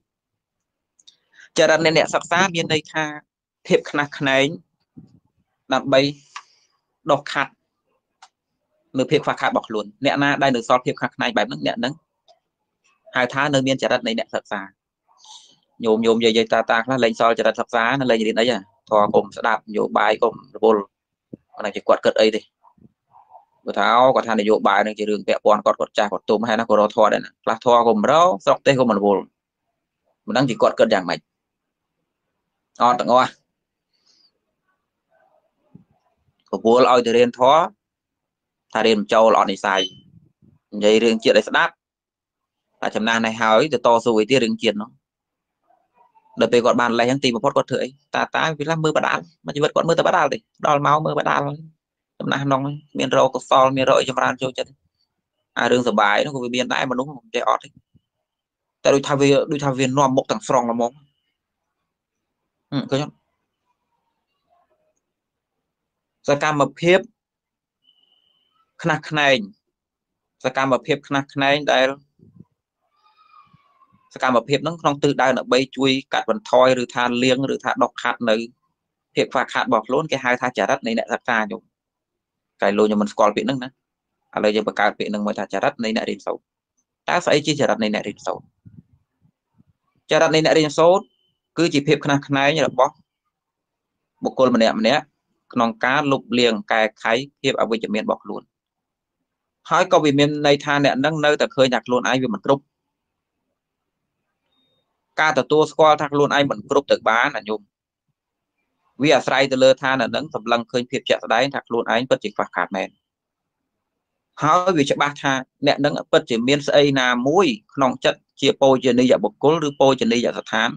trả đất này nè sắp xa miền đây tha phép khăn này là bây đọc khát nửa phép khóa khát bọc luôn nè na đây được so phép khăn này bài nấng nè nấng hai tháng nơi miền trả đất này nè sập sá nhôm dây ta nó lên soi trả đất sập sá nó lên gì đấy à thò cùng sẽ đạp nhổ bài cùng bol này chỉ quạt cật ấy đi bữa tháo quạt than để nhổ bài này chỉ đường vẽ còn quạt trà quạt tôm hay nó còn thò đây nè là thò cùng rau sọc tê cùng bol mình đang chỉ quạt cật dạng mạch ngon tặng ngon của bol ao thì lên thó thà lên châu lọ này xài dây đường chuyện đấy sẽ đáp là chấm na này háo ấy từ to rồi tia đường kiệt nó đợt về gọn bàn lấy hàng tìm một phốt gọt thưởi ta vì làm mưa bả đào mà chỉ vật gọn mưa ta bả đào đấy đào máu mưa bả đào chấm na nong ấy miền râu có sol miền râu chấm ran châu chân à đường sờ bài nó cũng về miền đại mà đúng không chạy ót đấy tại đôi thao viên nòm một tảng sòng là móng coi nhá sa cam mập phép khnak này sa cam mập phép khnak này đâyการแบบเพียบนั่งคลองตื่นได้นะใบจุยกัดบันทอยหรือทานเลี้ยงหรือทานดอกขาดในเพียบฝากขาดบอกล้นแค่หายทาจัดในเนี่ยสักตาอยู่ไก่โลยังมันสกอลเปลี่ยนนั่งนะอะไรจะประกาศเปลี่ยนนั่งมาทาจัดในเนี่ยดินโซดถ้าใส่จีจัดในเนี่ยดินโซดจัดในเนี่ยดินโซดคือจีเพียบขนาดไหนอย่างแบบบุคคลมันเนี่ยน้องการลุกเลี้ยงไก่ไข่เพียบเอาไปจะเมียนบอกล้นหายก็วิเมียนในทานเนี่ยนั่งเนื้อแต่เคยอยากล้นไอ้วิมันกรุบการแต่ตัวสกอลทักล้วนไอเหมือนกรุ๊ปตึกบ้านน่ะโยมวิอาไซจะเลือทานน่ะนั่งสำลังเคยเพียบจะได้ทักล้วนไอเปิดจิตฝากขาดแมนหาวิจะบ้าทานเนี่ยนั่งเปิดจิตเมียนไซนามุ้ยน้องจัดเชียโปจะนิยบุคคลหรือโปจะนิยสถาน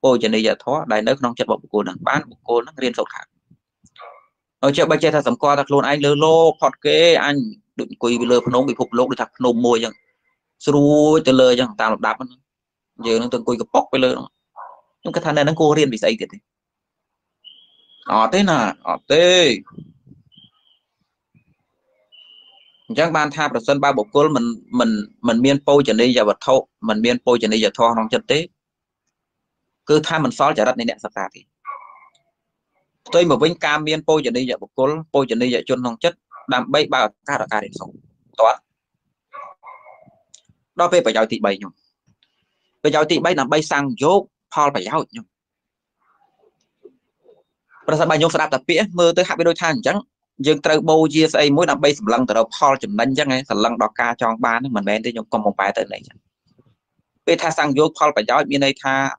โปจะนิยท้อได้เนื้อน้องจัดบุคคลนั่งบ้านบุคคลนั่งเรียนสกขาดเอาเจ้าใบเจ้าทำสกอลทักล้วนไอเลือโลกพอดเกออันดุจกุยไปเลือพนมไปพบโลกด้วยทักพนมมวยยังสรูจะเลือยังตามหลับดับมันgiờ nó từng cùi cái bóc về lên nhưng cái thằng này nó cô riêng bị say tiệt thế thế chẳng ban tham được sân ba bộ côn mình miên po trở đi giờ vật thô mình miên po trở đi giờ thô non chân tế cứ tham mình xóa trả đất này nẹt sập sạt thì tôi mà vinh cam miên po trở đi giờ bộ côn po trở đi giờ chôn non chất làm bay ba ca đến sống toán đó về phải giao thị bày nhung Bây giờ thì bây là bây sang dốt Paul phải giáo nhung. Bây giờ bây nhung sẽ đạp tập bĩa mơ tới hạt với đôi thang chẳng. Nhưng trời bầu chia xây mối là bây sầm lăng từ đầu Paul chùm đánh chẳng ấy. Sầm lăng đọc ca cho ba nước mình bên thì nhung còn một bài tới này chẳng. Bây tha sang dốt Paul phải giáo bên đây tha.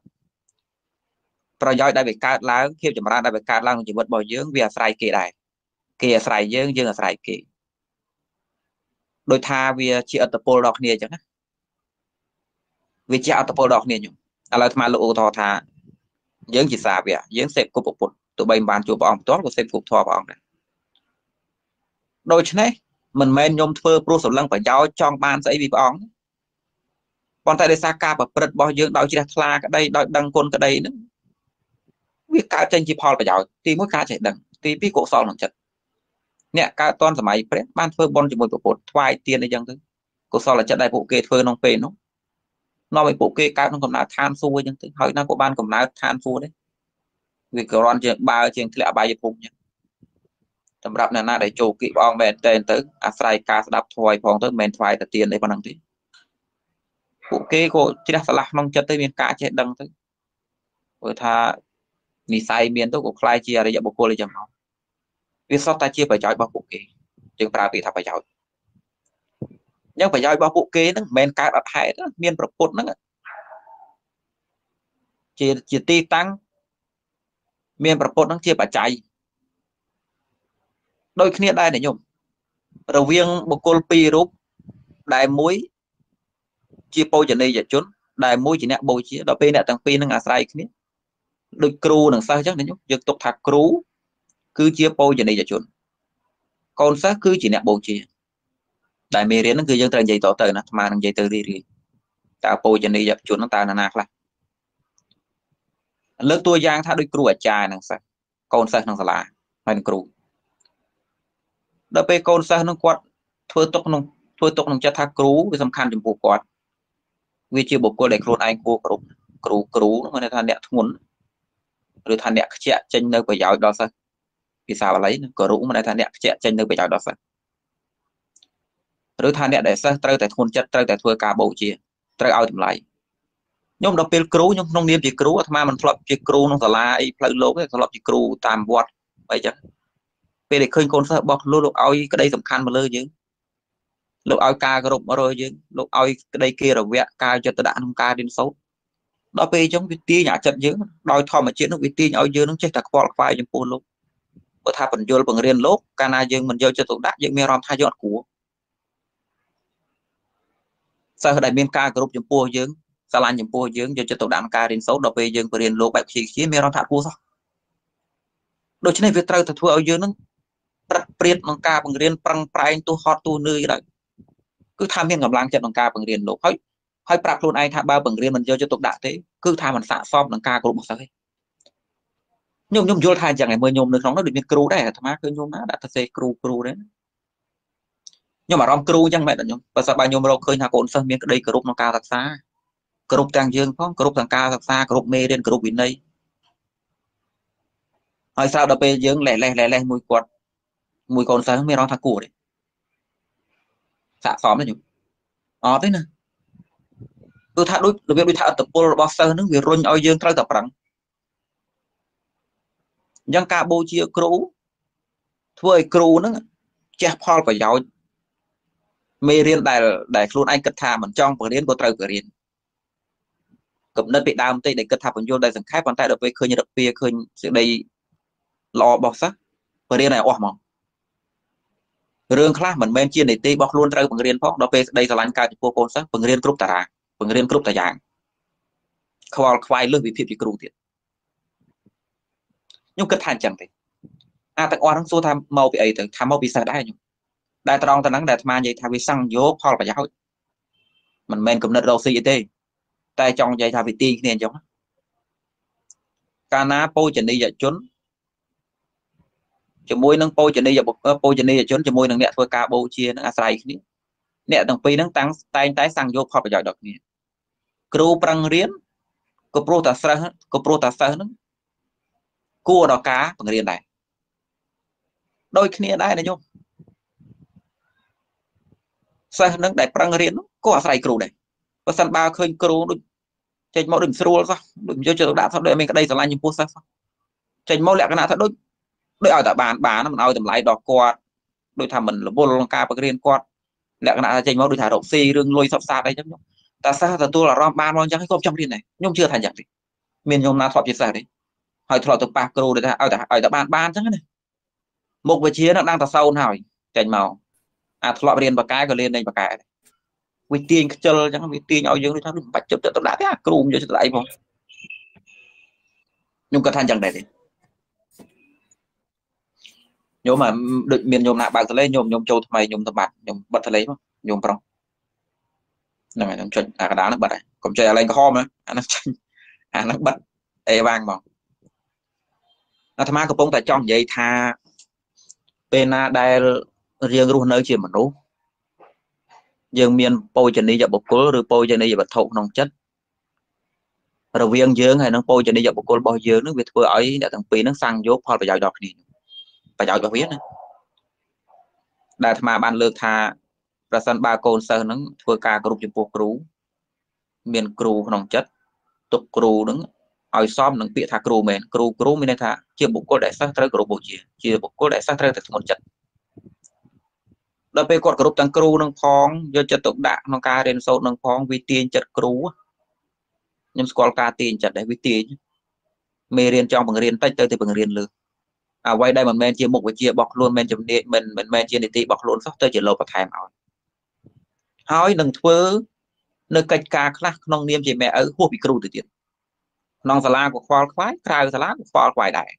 Bây giờ đây về cát lá khiếp chùm ra đây về cát lá chỉ vượt bầu dưỡng vì sài kỳ đại. Kỳ sài dưỡng dương là sài kỳ. Đôi tha vì chị ở tập Paul đọc nè chẳng á. Vì chị ở tập Paul đọc nè nhung. À là mà lộ thọ thà dưỡng chỉ xả vậy dưỡng xếp của bộ tụi bay bàn chùa bỏng tốt của xếp cục thọ bỏng này đôi chứ này mình men nhôm thưa pro sầu lăng phải giáo trong ban dãy bị bỏng còn tại đây xa ca và bật bao dưỡng đau chỉ là cái đây đòi đăng côn cái đây nữa việc cá trên chỉ phò phải giáo thì mỗi cá chạy đằng thì bị cổ sò lòng chật nè cá toàn thoải mái ban thưa bon chỉ một bộ thoai tiền đây chẳng thứ cổ sò là chật đại bộ kê thưa nông phê nó nó bị bộ kê cao nó còn là than xua nhưng thứ hỏi nó của ban còn là than xua đấy vì cơ ron chuyện ba chuyện thì là ba dịch vùng nhé tầm đạp này là để chủ kỵ bong mẹ tên tới asai ca đạp thoại phòng tới mẹ thoại tập tiền đấy còn năng tí bộ kê cô chỉ là lạc mong chất tới miền cá chết đăng tới rồi tha mì xay miền tôi của khai chia để dạy bộ cô lấy chẳng máu vì sao ta chia phải chói bao bộ kê chừng bà vì thật phải chói nhưng phải chói bao bộ kê nó mẹ cá đặt hại đó miền bọc bột nó chỉ ti tăng miền bờ cột đang chia bả cháy đôi khi đây này nhung đầu viên một cột pi rúp đại muối chia bôi trên đây giờ chốn đại muối chỉ nè bôi chia đó pi nè tăng pi nó ngả sai kia đôi cừu đằng sau chắc này nhung giật tục thạc cừu cứ chia bôi trên đây giờ chốn còn xác cứ chỉ nè bôi chia đại mê riêng nó cứ dân tầng dây tỏ tờ nó mà thằng dây tờ đi riêng ta bôi trên đây giờ chốn nó ta là nạc lại lớp tôi giang tha đôi cừu ở trà năng sạch con sạch năng sả hành cừu đợt pe con sạch năng quạt thôi tốc năng chất tha cừu cái tầm khăn chìm buộc quạt vì chưa buộc cô để cừu anh cô cừu mà này than đẹp muốn rồi than đẹp chẹt trên nơi của giáo đó sạch vì sao lấy cừu mà này than đẹp chẹt trên nơi của giáo đó sạch rồi than đẹp để sạch trâu tại thôn chất trâu tại thua cả bầu chia trâu ao chìm lại nhóm đọc bên cừu nhóm nông nghiệp chỉ cừu mà mình thọp chỉ cừu nông sả phải lố cái thọp chỉ cừu tam bọt vậy chứ về để khơi con sả bọt lố lục oi cái đây tầm khăn mà lơ chứ lục oi ca cái rụng mà rồi chứ lục oi cái đây kia rồi vẽ ca cho ta đã nông ca đến xấu đó về trong cái tia nhả chật chứ đòi thò mà chuyện nó cái tia nhói chứ nó chết thật quạt quay trong buồn lục bữa thà mình vô bằng riêng lốp cana dương mình vô cho tụi đã dương miêu ram thay dọn của sao ở đây miền ca cái rụng trong buồn chứ sao lại những cô dưỡng cho tụi đám ca đến xấu đọc về dưỡng của điền lô bạch khí mê rong thả cua sao đôi chân này việc trâu thật thua ở dưỡng nó bật priệt bằng ca bằng riêng bằng prai tu hot tu nơi đấy cứ tham miên ngầm lang chặt bằng ca bằng riêng lô hơi bạc luôn ai tham ba bằng riêng mình cho tụi đã thế cứ tham mình xạ xom bằng ca của một sao hết nhôm vô thay chẳng ngày mưa nhôm được nóng nó được miên cừu đấy thằng má cứ nhôm nó đã thật sự cừu đấy nhưng mà rom cừu chẳng mẹ là nhôm và sao bao nhôm đâu khơi nhà cồn sơn miên đây cừu nó ca thật xa cột tàng dương phong cột tàng ca thật xa cột mê lên cột biển đây hỏi sao đập về dương lẻ mùi quạt mùi còn sáng mê nó thằng củ đấy xạ xóm đấy nhỉ ó thế nè tôi thả đôi được việc tôi thả tập polo bao sơ nước việt run ao dương theo tập rắn giang ca bô chia cừu thôi cừu nữa che Paul phải giáo mê riêng đại luôn anh cất thà mình trong và đến của trời cửa riêng cụm đất bị đam tê để kết hợp với vô đại sản khác còn tại được với khơi như đặc biệt khơi sự đây lò bọc sắc và đây này oa mỏng riêng khác mình bên chia để tê bọc luôn rơi bằng riêng phong đó về đây là lãnh ca của cô sắc bằng riêng group tà bằng riêng group tà dạng khoa khoai lương vị phiền bị cừu tiệt nhưng kết thành chẳng thế tặng oa thằng số tham màu bị ấy tặng tham màu bị sai đấy nhung đại tròn tận nắng đại ma vậy tham bị xăng vô khoa phải giáo mình bên cụm đất đầu xây tê tại trong vậy thà vị tiên nền giống cana po chân đi giờ chốn cho môi nâng po chân đi giờ bọc po chân đi giờ chốn cho môi nâng nẹt thôi ca bô chia nâng asai kia nẹt thằng pi nâng tăng tay sang vô khó phải giỏi đọc nè cừu bằng riên cô pro ta sơ nâng cua đỏ cá bằng riên này đôi khi nè đây này nhung sơ nâng đại bằng riên cô asai cừu này và sân ba khơi cừu Chênh mẫu đừng srol sao, đừng chơi chơi đã sao đợi mình cái đây trở lại những post sao. Chênh mẫu lẹ cái nào thật đôi, đợi ở tại bán nó mình ao tầm lại đỏ quạt, đôi thằng mình là vô long ca bạc riêng quạt, lẹ cái nào chênh mẫu đôi thả động xì đường lôi sập xa đây nhóc nhóc. Ta xa thật tôi là rom ban mong chẳng hay không trong riêng này, nhung chưa thành nhạc gì, miền nhung nào thọ chia sẻ đấy, hỏi thọ từ ba kêu để ở tại ban chẳng này, một vị trí nó đang tạt sâu nào chênh mẫu, à thọ riêng bạc cái còn lên đây bạc cái. Vì tiền chơi chẳng vì tiền nhau dương đi tháp được bạch chấp đã thế à cùm cho lại không nhưng cái than chẳng đấy nhớ mà được miền nhôm lại bạc lên nhôm nhôm châu mày nhôm tập bạc nhôm bật lấy mà nhôm pro này mày chuẩn à cái đá nó bật này còn chơi lên cái hom á nó bật e vàng mà nó tham ăn cặp tại trong vậy tha bên đây riêng luôn nơi chuyện mà đúng dương miền bôi chân đi dọc bọc cố rồi bôi chân đi dọc thụ nông chất rồi viên dương hay nó bôi chân đi dọc bọc cố bao dương nước việt vừa ấy đã thằng pì nó sang dốt hoặc là giàu đọc thì phải giàu cho biết này đại mà ban lược thà ra sân ba côn sơ nó vừa cà cụp chụp bọc rú miền cù nông chất tục cù đứng ỏi xóm đứng bị thà cù mền cù mình đây thà chia bọc cố đại sát tới cù bọc chia chia bọc cố đại sát tới thành một chất đợt về cột group tăng crew nâng phong do chất tục đạn nâng ca lên sâu nâng phong vi tiền chất crew nhưng score ca tiền chất đấy vi tiền mê riêng trong bằng riêng tay tới thì bằng riêng lư à quay đây mình men chia một với chia bọc luôn men chấm điện mình men chia để tị bọc luôn sắp tới chỉ lâu và thèm rồi hỏi đừng thưa nơi cách ca khác nông niêm chỉ mẹ ở khu bị crew từ tiền nông xà la của khoa khoái khai xà la của khoa khoái đại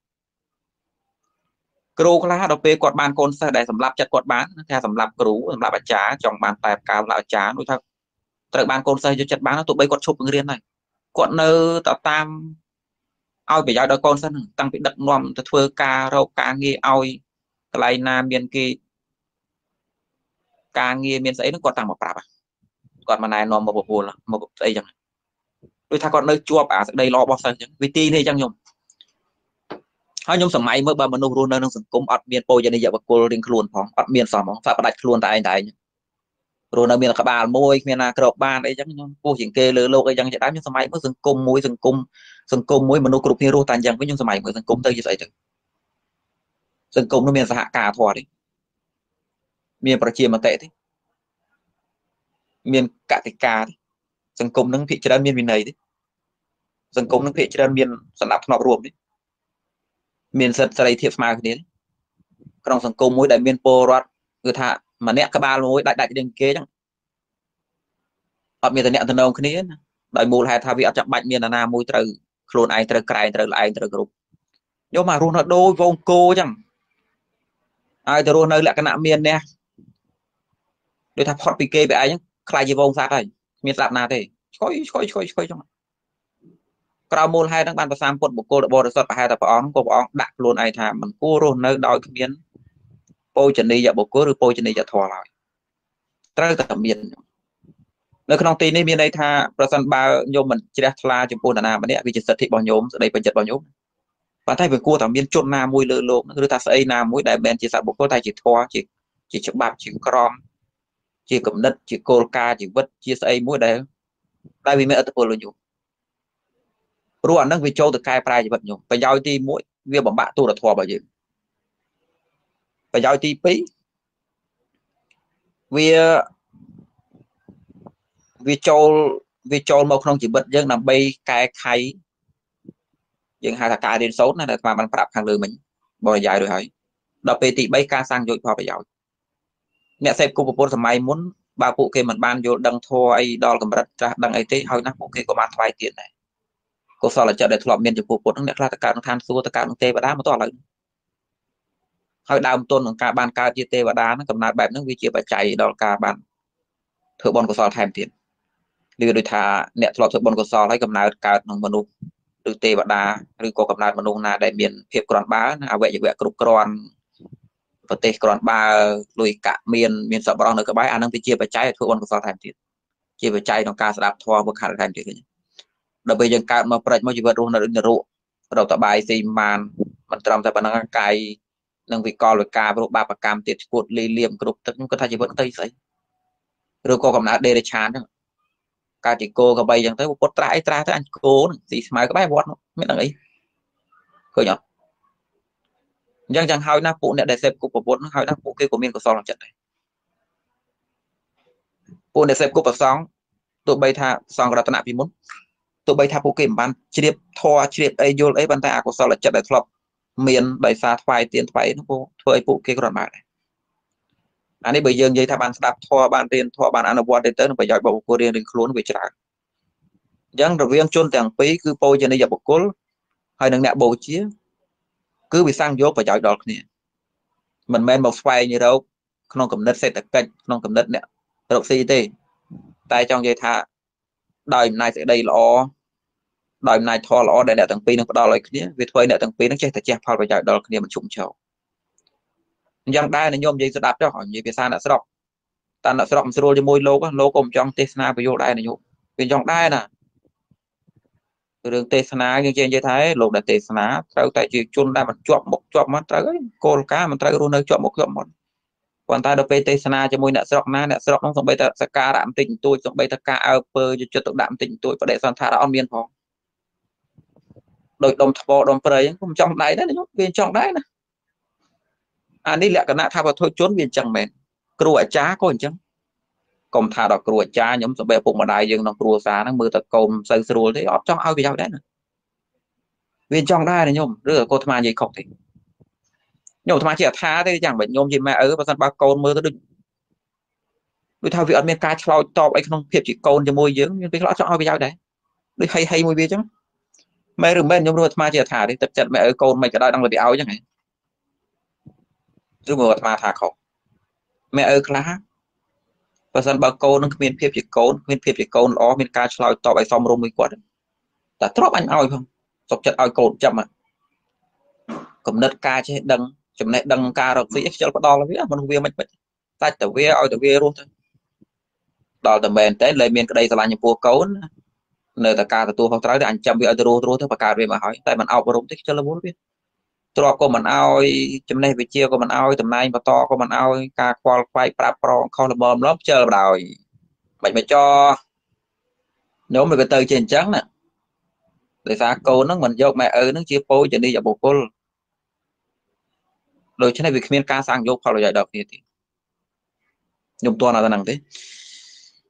cừu là đọc về quạt bàn con xe để sầm lạp chặt quạt bán theo sầm lạp cừu sầm lạp bạch trá trong bàn tài cao lạp trá nuôi thằng từ bàn con xe cho chặt bán nó tụi bây quạt chụp riêng này quạt nơ tạo tam ao bị giao đôi con xe tăng bị đập nòm từ thưa ca rau ca nghe aoi lại na miền kia ca nghe miền sấy nó quạt tăng một bà quạt mà này nòm một bộ buồn là một bộ đây chẳng nuôi thằng quạt nơi chua bà đây lo bao xe chẳng vì tin hay chẳng nhung hai nhóm sầm máy mới ba mình nô luôn đang sầm cúng ọt miền bồi giờ này giờ bạc cô riêng luôn phong ọt miền sầm phong phải đặt luôn tại anh đại rồi đang miền các bà môi miền là cọp ba đấy chẳng cô chuyện kê lừa lô cái chẳng chạy đám nhóm sầm máy mới sầm cúng môi mình nô cục miền rô tàn chẳng với nhóm sầm máy mới sầm cúng tới như vậy thôi sầm cúng nó miền hạ cà thò đấy miền Prachi mà tệ thế miền cả tịch cà đấy sầm cúng nó thị trên miền này đấy sầm cúng nó thị trên miền sầm lạp nọ ruộng đấy miền sật sài thiệp mà đến trong sân công mỗi đại miền porat người thạ mà nẹt các ba lối đại đại đừng kế chẳng ở miền tây nẹt thần ông cái đấy đại mùa hè thà bị ở chậm miền là nam môi từ cồn ai từ cày từ lại từ group nhưng mà luôn là đôi vòng cô chẳng ai từ luôn nơi lại cái nạm miền nè để thà hot pk về ai nhá cày gì vòng sát này miền lạp nào thế coi trong cào môn hai đang bàn tay sam quật một cô đã bỏ được sọt hai tập óng cô bỏ đặt luôn ai thà mình cô rồi nơi đói cái miếng bôi chân đi dạo bộ cố rồi bôi chân đi dạo thò lại tới tầm miền nơi con tin đi miền đây thà prasan ba nhôm mình chỉ đặt la chụp bồn là mình đấy vì chỉ sật thịt bò nhôm đây bên chật bò nhôm và thay với cua thằng miền chôn na mùi lơ lộn người ta xây na mùi đại bèn chỉ sạt bộ cố tay chỉ thò chỉ chụp bạc chỉ crom chỉ cầm đất chỉ cô ca chỉ vứt chia xây mùi đấy đây vì mẹ ở tập bồn luôn nhung rồi năng vi châu từ cai prai chỉ vận dụng phải giao ti mũi việc bằng bạn tu là thua bởi gì phải giao ti pí vi châu một không chỉ bật dân làm bay cai khay dân hai thằng cai đến số này là mà mình phải đặt hàng lừa mình bồi dài rồi hỏi đập về thì bay ca sang rồi thua phải giỏi mẹ xem cô bố làm máy muốn bà cụ kia mình ban vô đăng thua ai đo cầm đất ra đăng ấy thế hơi nát cụ kia có bán thoại tiền này cô sao là chợ để thu lọc miền chụp cuộc nó đẹp là tất cả nó than xua tất cả nó tê và đá mà to lại hơi đau tôn bằng cả bàn ca chia tê và đá nó cầm nát bẹp nó vi chia và chạy đó cả bàn thợ bọn của sao thèm tiền đưa đôi thà nẹt lọt thợ bọn của sao lấy cầm nát cả nó mà nung từ tê và đá rồi cô cầm nát mà nung là đại miền hiệp còn bá à vậy vậy cục còn và tê còn ba lùi cả miền sợ bọn nó cả bái ăn nó chia và chạy thợ bọn của sao thèm tiền chia và chạy nó cả đạp thò và khả thèm tiền đợt bây giờ cả mà phải mọi chuyện luôn là đến rượu đầu tập bài gì mà mình trong tập năng cài năng vị co rồi cà rượu ba và cam tiệt cuột li liềm cột tất những cái thay chỉ vẫn tây sấy rồi co cầm lá để chán Cả chỉ cô có bay chẳng tới một trái trái tới anh cố gì mà có bay bọt nó biết là ấy cười nhở chẳng chẳng hỏi na phụ này để xếp cục của bốn hỏi na phụ kia của mình có song làm trận này phụ để xếp cục vào song tụi bay thà song ra tận nạp vì muốn tụi bay thà phụ kia bàn chỉ đẹp thò chỉ đẹp ai vô ấy bàn tay của song là trận để thọp miền đại xa thoải tiền thoải nó cô thôi phụ kia còn mãi anh ấy bây giờ như thế bạn đạp thò bạn tiền thò bạn ăn ở quán để tới nó phải giỏi bộ cô riêng đến khốn về trả dân rồi riêng chôn tiền phí cứ bôi cho nên giờ bộ cố hay nặng nề bổ chia cứ bị sang vô và giỏi đọt nè mình men một xoay như đâu không cầm đất xe tạch cạnh không cầm đất nè độc CT tại trong dây thả đời này sẽ đầy lọ đời này thò lọ để nè tầng pin nó có đo lại kia vì thôi nè tầng pin nó chơi thật chặt phao và giỏi đọt kia mình trúng chầu dân đây là nhôm dây sẽ đạp cho hỏi như phía xa đã sẽ đọc ta đã sẽ đọc sẽ đi môi lô cùng trong Tesla và vô đây này nhộn bên trong đây nè đường Tesla như trên dây thái lột là Tesla sau tại chuyện chôn ra một chọn một chọn mắt tới cô cá mình tới luôn nơi chọn một chọn một còn ta được Tesla cho môi đã sẽ đọc na đã sẽ đọc xong bây giờ sẽ ca đạm tình tôi xong bây giờ ca alper cho tự đạm tình tôi và để toàn thả đã on biên phòng đội đồng bộ đồng prey cũng trong đây đó nhốt bên trong đấy nè anh đi lại cái nát tháp và thôi trốn viên chẳng mệt cua chá có hình chẳng còn thà đọc cua chá nhóm sẽ bè phụng mà đại dương nó cua xa nó mưa thật cồn xây rùa thế ở trong ao bị đau đấy nè viên trong đây này nhôm rửa cô tham gì không thì nhôm tham chỉ là tha thế chẳng bệnh nhôm gì mà ở vào sân ba cồn mưa tới đừng đôi thao vị ở miền ca chòi to ấy không thiệp chỉ cồn cho môi dưỡng nhưng cái lọ trong ao bị đau đấy đôi hay hay môi bia chứ mày đừng bên nhôm rửa tham chỉ là thả đi tập trận mẹ ở cồn mày cả đời đang là bị áo chứ này mà thả khổ mẹ ơi khá và dân bà cô nó miền phía côn ó miền cá chòi to bài xong rung mình quật ta tróc anh oi không sọc chật oi cồn chậm à cầm đất ca chứ đằng chậm này đằng ca rồi dễ cho nó đo là biết mình không biết mình ta tờ ve oi tờ ve luôn thôi đo tầm bền tới lên miền cái đây là những bùa côn nơi ta ca ta tu không trái để anh chậm về tờ rô thôi và ca về mà hỏi tại mình ao rung thích cho nó muốn biết trọ của mình ơi chấm này về chia của mình ơi tầm nay mà to của mình ơi ca qual quay prap pro không là bom lốp chơi đòi bệnh mà cho nếu mà cái từ trên trắng nè để xa cô nó mình vô mẹ ơi nó chia phôi cho đi vào bộ cô rồi thế này việc miền ca sang vô hoặc là giải đọc thì nhung toàn là năng thế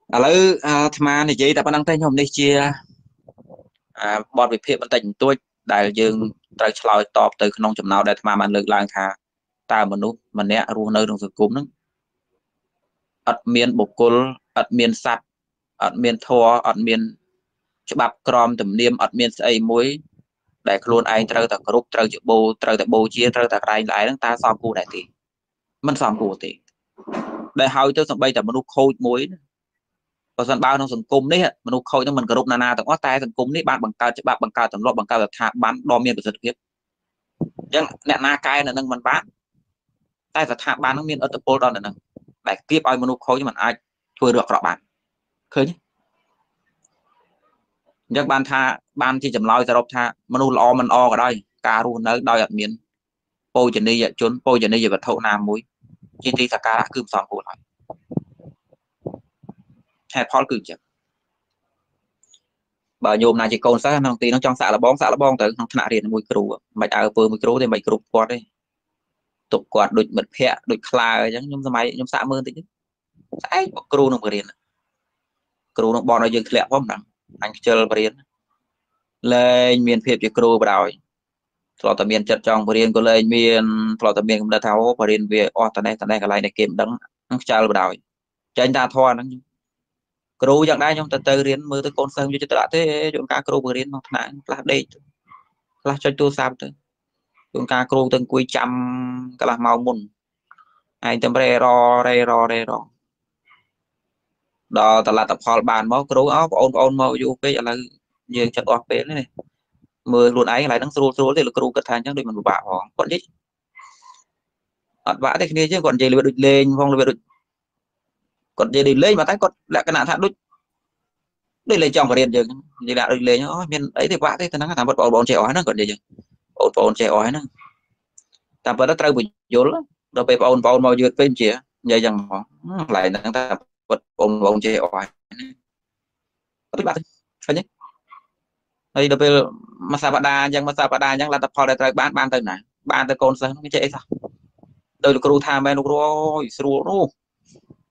à lứ tham thì gì ta có năng tay nhung đi chia bọn việc thiện tình tôi đại dương tại sao tọp từ nông chậm nào để mà mình lực lan thả ta mình nút mình nè ru nơi đồng sự cúm đó ắt miền bộc côn ắt miền sạt ắt miền thua ắt miền bắp crom tẩm niêm ắt miền xây muối để luôn ai trâu ta group trâu chữ bù trâu ta bù chia trâu ta rai lại ta so cù đại tỷ mình so cù tỷ để hỏi tới sân bay ta mình nút khôi muối và sân bao trong sân cung đấy mình nút khôi cho mình group nana ta có tay sân cung đấy bạn bằng cao chữ bạc bằng cao tẩm lọ bằng cao là thả bán đo miền của sự nghiệp dân nè na cai là nâng mình bán tay là thả bán nó miên ở tập pol đó là nâng để tiếp ai manu khối cho mình ai thôi được rõ bạn khơi chứ dân ban tha ban thì chậm loi ra đọc tha manu lo mình o ở đây cà ru nới đòi ở miên pol chỉ đi trốn pol chỉ đi về vật thổ nam muối chỉ đi cả cà cứ sòng cổ lại hẹp pol cứ chậm bà nhôm này chỉ còn sát thằng tí nó trong xã là bóng tới thằng thằng điện mùi cừu mày ở vừa mùi cừu thì mày cừu quạt đi tục quạt đuổi mật phẹ đuổi khla giống nhôm máy nhôm xã mơn tí chứ ấy bọc cừu nó mày điện cừu nó bòn nó dừng lẹ quá mặn anh chơi mày điện lên miền phẹ chỉ cừu bà đòi thọ tạm miền chật trong mày điện có lên miền thọ tạm miền cũng đã tháo mày điện về o tận đây cái này kiếm đắng anh chơi bà đòi chơi anh ta thua nó cừu dạng đây nhung từ từ riêng mưa từ con sông cho tới thế chúng ta cừu vừa riêng nó lại là đây là cho tôi sao thôi chúng ta cừu từng cuối trăm cái là màu mùn ai tầm rê rò đó là tập họp bàn máu cừu áo ôn màu du cái là như chặt off bé này mưa luôn ấy lại đang sôi thì là cừu cất thành chắc được mình bạ họ còn gì ọt vã thế kia chứ còn gì là được lên phong là được còn đi lên mà tay còn lại cái nạn thảm đứt đây lấy chồng và điện dừng như là đi lấy nó miền ấy thì vạ thế thì nó thảm vật bọn trẻ ói nó còn gì vậy bọn trẻ ói nó thảm vật nó trâu bị dồn rồi về bọn mau dượt phim chìa vậy rằng họ lại thằng ta vật bọn trẻ ói topic bạn thôi nhé. Đây đôi bên Masabada nhang là tập phò để trai ban từ này ban từ con sơn cái chế sao đôi lúc rú tham bên lúc rồi rú rú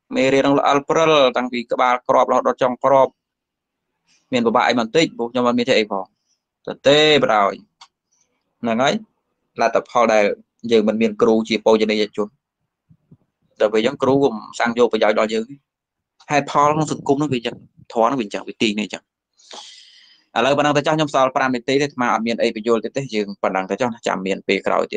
mê riêng là April tăng vì các bạn crop lọt trong crop miền của bạn mình tích buộc cho mình miền chạy vào tê rồi là ngay là tập phò để giờ mình miền crew chỉ bao giờ đây chuột tại vì giống crew gồm sang vô phải giỏi đòi dữ hai phò nó thực cung nó bị chặt thoáng nó bị chặt bị tì này chặt à lời bạn đang cho nhóm sau parametri mà ở miền ấy bị vô tiếp dừng bạn đang cho chạm miền về cái rồi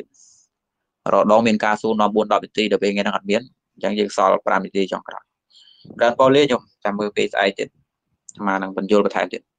rồi đó miền ca số nó buồn đòi bị tì được về nghe đang hạt miến chẳng dừng sau parametri trong cái rồi đang bao lê nhung chạm mưa về sai mà đang vẫn vô và thay chuyện